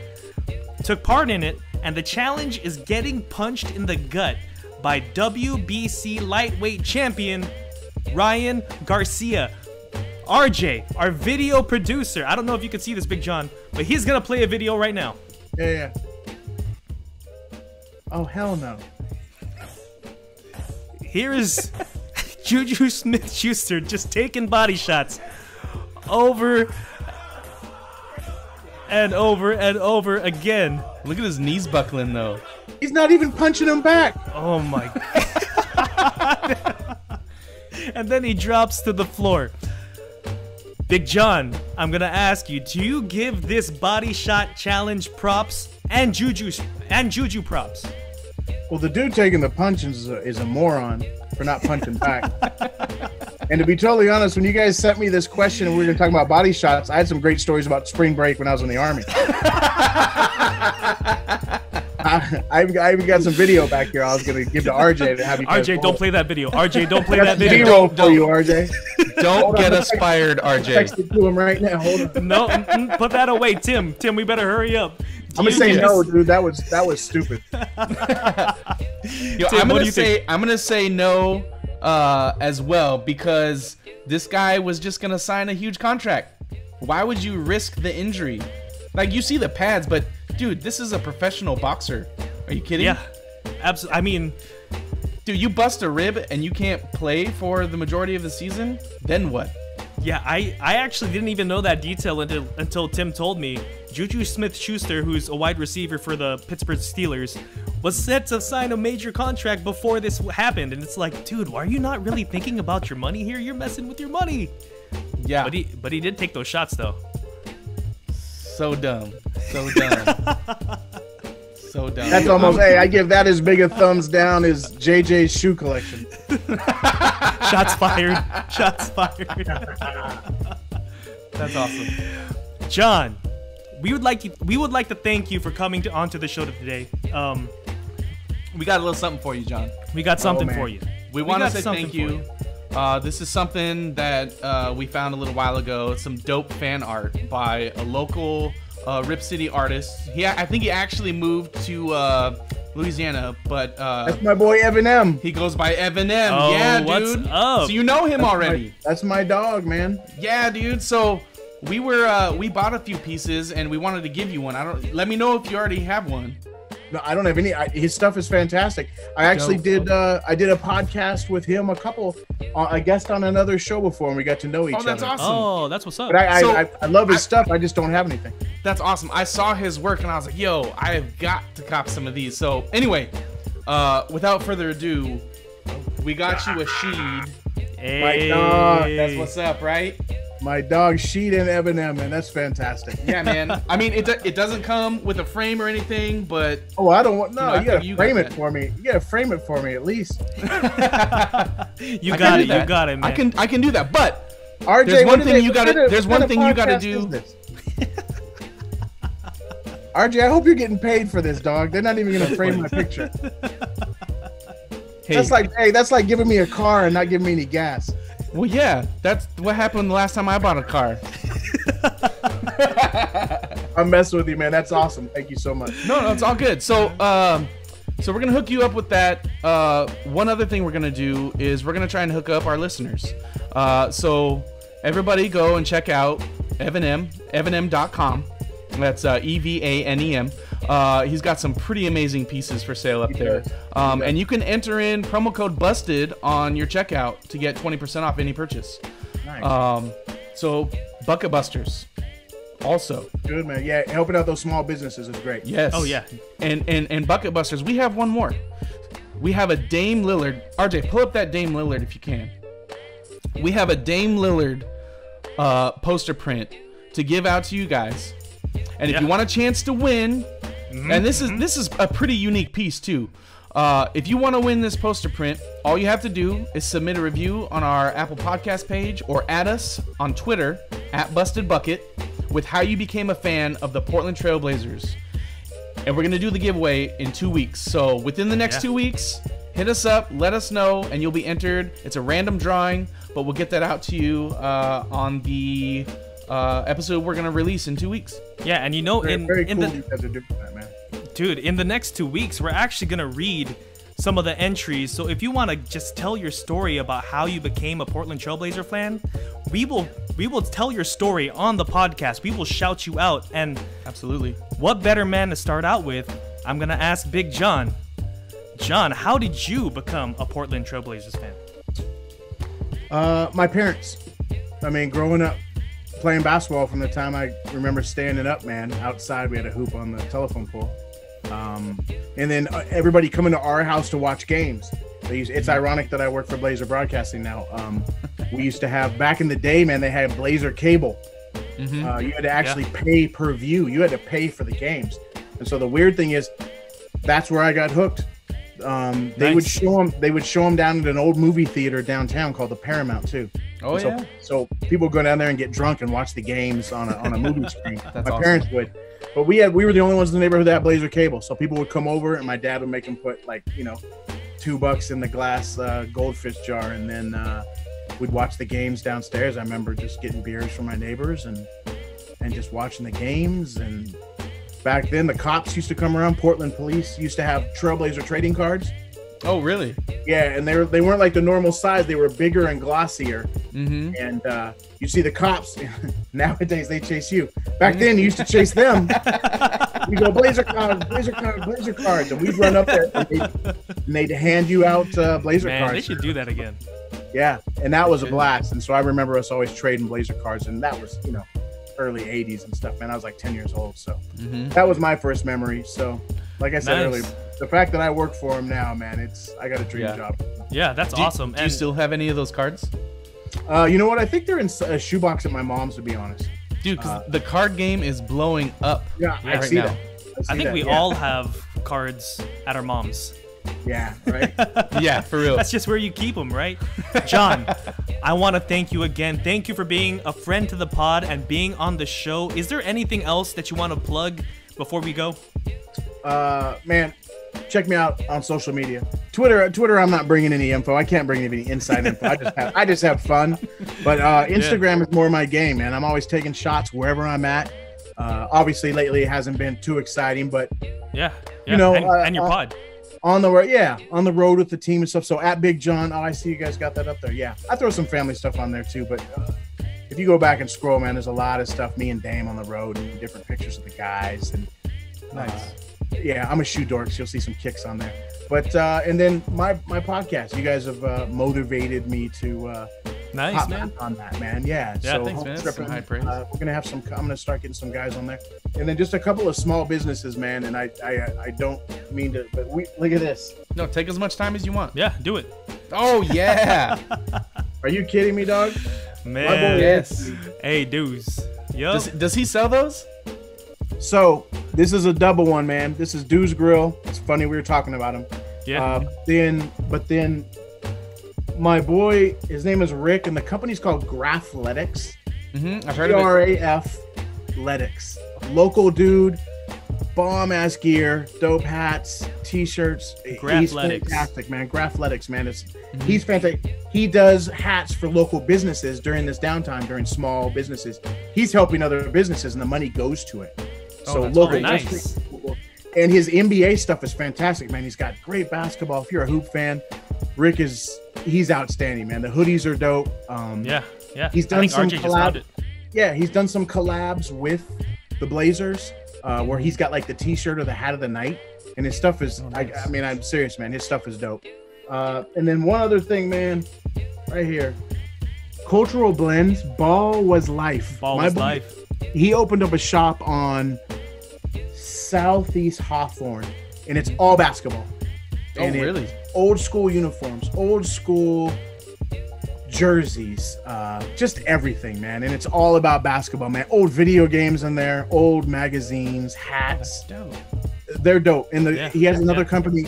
took part in it, and the challenge is getting punched in the gut by WBC lightweight champion Ryan Garcia. RJ, our video producer, I don't know if you can see this, Big John, but he's gonna play a video right now. Yeah, yeah. Oh, hell no. Here is... Juju Smith-Schuster just taking body shots over and over and over again. Look at his knees buckling, though. He's not even punching him back. Oh, my God. And then he drops to the floor. Big John, I'm going to ask you, do you give this body shot challenge props and Juju props? Well, the dude taking the punches is a moron for not punching back. And to be totally honest, when you guys sent me this question and we were talking about body shots, I had some great stories about spring break when I was in the Army. I even got some video back here I was going to give to RJ to have you. RJ, don't play that video. RJ, don't play that video. B-roll for you, RJ. Don't get us fired, RJ. I'm texting to him right now. Hold on. No, put that away, Tim. Tim, we better hurry up. I'm gonna say no, dude. That was stupid. Yo, Tim, I'm gonna say no as well, because this guy was just gonna sign a huge contract. Why would you risk the injury? Like, you see the pads, but dude, this is a professional boxer. Are you kidding? Yeah, absolutely. I mean, dude, you bust a rib and you can't play for the majority of the season. Then what? Yeah, I actually didn't even know that detail until Tim told me. Juju Smith-Schuster, who's a wide receiver for the Pittsburgh Steelers, was set to sign a major contract before this happened. And it's like, dude, why are you not really thinking about your money here? You're messing with your money. Yeah. But he did take those shots, though. So dumb. So dumb. So dumb. That's almost, hey, I give that as big a thumbs down as JJ's shoe collection. Shots fired. Shots fired. That's awesome. John, we would like to thank you for coming onto the show today. We got a little something for you, John. We got something for you. We want to say thank you. This is something that we found a little while ago. Some dope fan art by a local Rip City artist. I think he actually moved to Louisiana, but that's my boy Evan M. He goes by Evan M. Oh, yeah, what's dude. Up? So you know him already. That's my dog, man. Yeah, dude. So we were we bought a few pieces and we wanted to give you one. Let me know if you already have one. No, I don't have any. His stuff is fantastic. I actually did a podcast with him, a guest on another show before, and we got to know each other. Oh, that's awesome. Oh, that's what's up. But I love his stuff. I just don't have anything. That's awesome. I saw his work, and I was like, yo, I have got to cop some of these. So anyway, without further ado, we got you a Sheed. Hey. My dog. That's what's up, right? My dog Sheed and Eminem, man, that's fantastic. Yeah, man. I mean, it doesn't come with a frame or anything, but you gotta frame it for me. You gotta frame it for me at least. You got it, man. I can do that, but RJ, there's one thing you gotta do. RJ, I hope you're getting paid for this, dog. They're not even gonna frame my picture. Hey. That's like giving me a car and not giving me any gas. Well, yeah, that's what happened the last time I bought a car. I'm messing with you, man. That's awesome. Thank you so much. No, it's all good. So, so we're going to hook you up with that. One other thing we're going to do is we're going to try and hook up our listeners. So everybody go and check out Evanem, evanem.com. That's E-V-A-N-E-M. He's got some pretty amazing pieces for sale up there. And you can enter in promo code BUSTED on your checkout to get 20% off any purchase. Nice. So Bucket Busters also. Good, man. Yeah, helping out those small businesses is great. Yes. Oh, yeah. And Bucket Busters, we have one more. We have a Dame Lillard. RJ, pull up that Dame Lillard if you can. We have a Dame Lillard poster print to give out to you guys. And if you want a chance to win, and this is a pretty unique piece too. If you want to win this poster print, all you have to do is submit a review on our Apple Podcast page or add us on Twitter @BustedBucket with how you became a fan of the Portland Trail Blazers. And we're going to do the giveaway in 2 weeks. So within the next 2 weeks, hit us up, let us know, and you'll be entered. It's a random drawing, but we'll get that out to you on the episode we're going to release in 2 weeks. Yeah, and you know, in the next 2 weeks, we're actually going to read some of the entries. So if you want to just tell your story about how you became a Portland Trailblazer fan, we will tell your story on the podcast. We will shout you out. And absolutely, what better man to start out with? I'm going to ask Big John. John, how did you become a Portland Trailblazers fan? My parents. I mean, growing up, playing basketball from the time I remember standing up, man. Outside, we had a hoop on the telephone pole. And then everybody coming to our house to watch games. It's ironic that I work for Blazer Broadcasting now. We used to have, back in the day, man, they had Blazer Cable. You had to actually pay per view. You had to pay for the games. And so the weird thing is, that's where I got hooked. They would show them down at an old movie theater downtown called the Paramount too. Oh, so, yeah. So people go down there and get drunk and watch the games on a movie screen. My parents would, but we were the only ones in the neighborhood that had Blazer Cable. So people would come over and my dad would make them put $2 in the glass goldfish jar, and then we'd watch the games downstairs. I remember just getting beers from my neighbors and just watching the games. And back then, the cops used to come around. Portland police used to have Trailblazer trading cards. Oh, really? Yeah, and they weren't like the normal size. They were bigger and glossier. And you see the cops. Nowadays, they chase you. Back then, you used to chase them. You go, Blazer cards, Blazer cards, Blazer cards. And we'd run up there, and they'd hand you out Blazer cards. They should do that again. Yeah, and that was a blast. And so I remember us always trading Blazer cards, and that was, early 80s and stuff, man. I was like 10 years old. So that was my first memory. So like I said earlier, the fact that I work for him now, man, it's, I got a dream job. Yeah, that's awesome. Do you still have any of those cards? You know what? I think they're in a shoebox at my mom's, to be honest. Dude, because the card game is blowing up. Yeah, I see that. I think we all have cards at our mom's. Yeah, right? Yeah, for real. That's just where you keep them, right? John, I want to thank you again. Thank you for being a friend to the pod and being on the show. Is there anything else that you want to plug before we go? Man, check me out on social media. Twitter, I'm not bringing any info. I can't bring any inside info. I just have fun. But Instagram is more my game, man. I'm always taking shots wherever I'm at. Obviously, lately it hasn't been too exciting, but you know, and your pod. On the road, on the road with the team and stuff. So at Big John, I see you guys got that up there. Yeah, I throw some family stuff on there too. But if you go back and scroll, man, there's a lot of stuff. Me and Dame on the road and different pictures of the guys. And yeah, I'm a shoe dork, so you'll see some kicks on there. But and then my podcast, you guys have motivated me to hop on that, man. Yeah, so thanks, man. That's some high praise. We're gonna have some. I'm gonna start getting some guys on there, and then just a couple of small businesses, man. And I don't mean to, but we look at this. No, take as much time as you want. Yeah, do it. Oh yeah. Are you kidding me, dog? Man, yes. Hey, dudes. Yo, does he sell those? So this is a double one, man. This is Dude's Grill. It's funny we were talking about him. Yeah. But then. My boy, his name is Rick, and the company's called Graphletics. I've heard of it. Graphletics. Local dude, bomb-ass gear, dope hats, T-shirts. Graphletics. He's fantastic, man. Graphletics, man. He's fantastic. He does hats for local businesses during this downtime, during small businesses. He's helping other businesses, and the money goes to it. Oh, so local. Nice. And his NBA stuff is fantastic, man. He's got great basketball. If you're a hoop fan, Rick he's outstanding, man. The hoodies are dope. He's done some collabs. Yeah, he's done some collabs with the Blazers, where he's got like the T-shirt or the hat of the night, and his stuff is. I mean, I'm serious, man. His stuff is dope. And then one other thing, man, right here, Cultural Blends. Ball was life. Ball was life. He opened up a shop on Southeast Hawthorne, and it's all basketball. Oh, and really? Old school uniforms, old school jerseys, just everything, man. And it's all about basketball, man. Old video games in there, old magazines, hats. Dope. They're dope. And he has another company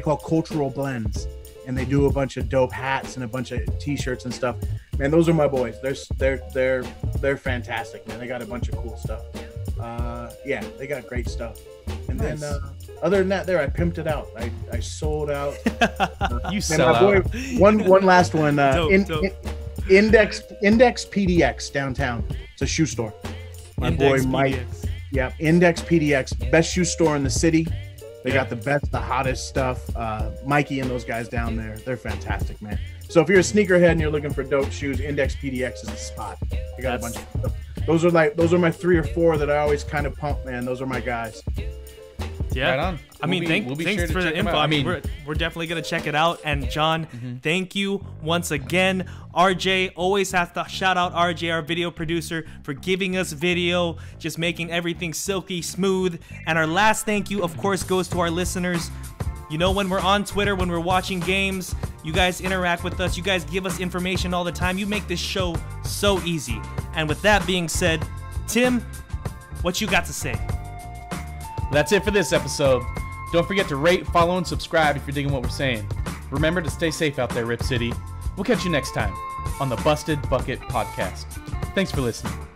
called Cultural Blends, and they do a bunch of dope hats and a bunch of T-shirts and stuff. Man, those are my boys. They're fantastic, man. They got a bunch of cool stuff. They got great stuff. And nice. Then other than that, I pimped it out. I sold out. One last one. Index PDX downtown. It's a shoe store. My boy Mike. Yeah, Index PDX, best shoe store in the city. They got the best, the hottest stuff. Mikey and those guys down there, they're fantastic, man. So if you're a sneakerhead and you're looking for dope shoes, Index PDX is the spot. They got a bunch of stuff. Those are my 3 or 4 that I always kind of pump, man. Those are my guys. Yeah. Right on. Thanks for the info. I mean, we're definitely going to check it out. And John, thank you once again. RJ, always have to shout out RJ, our video producer, for giving us video, just making everything silky smooth. And our last thank you, of course, goes to our listeners. You know, when we're on Twitter, when we're watching games, you guys interact with us. You guys give us information all the time. You make this show so easy. And with that being said, Tim, what you got to say? That's it for this episode. Don't forget to rate, follow, and subscribe if you're digging what we're saying. Remember to stay safe out there, Rip City. We'll catch you next time on the Busted Bucket Podcast. Thanks for listening.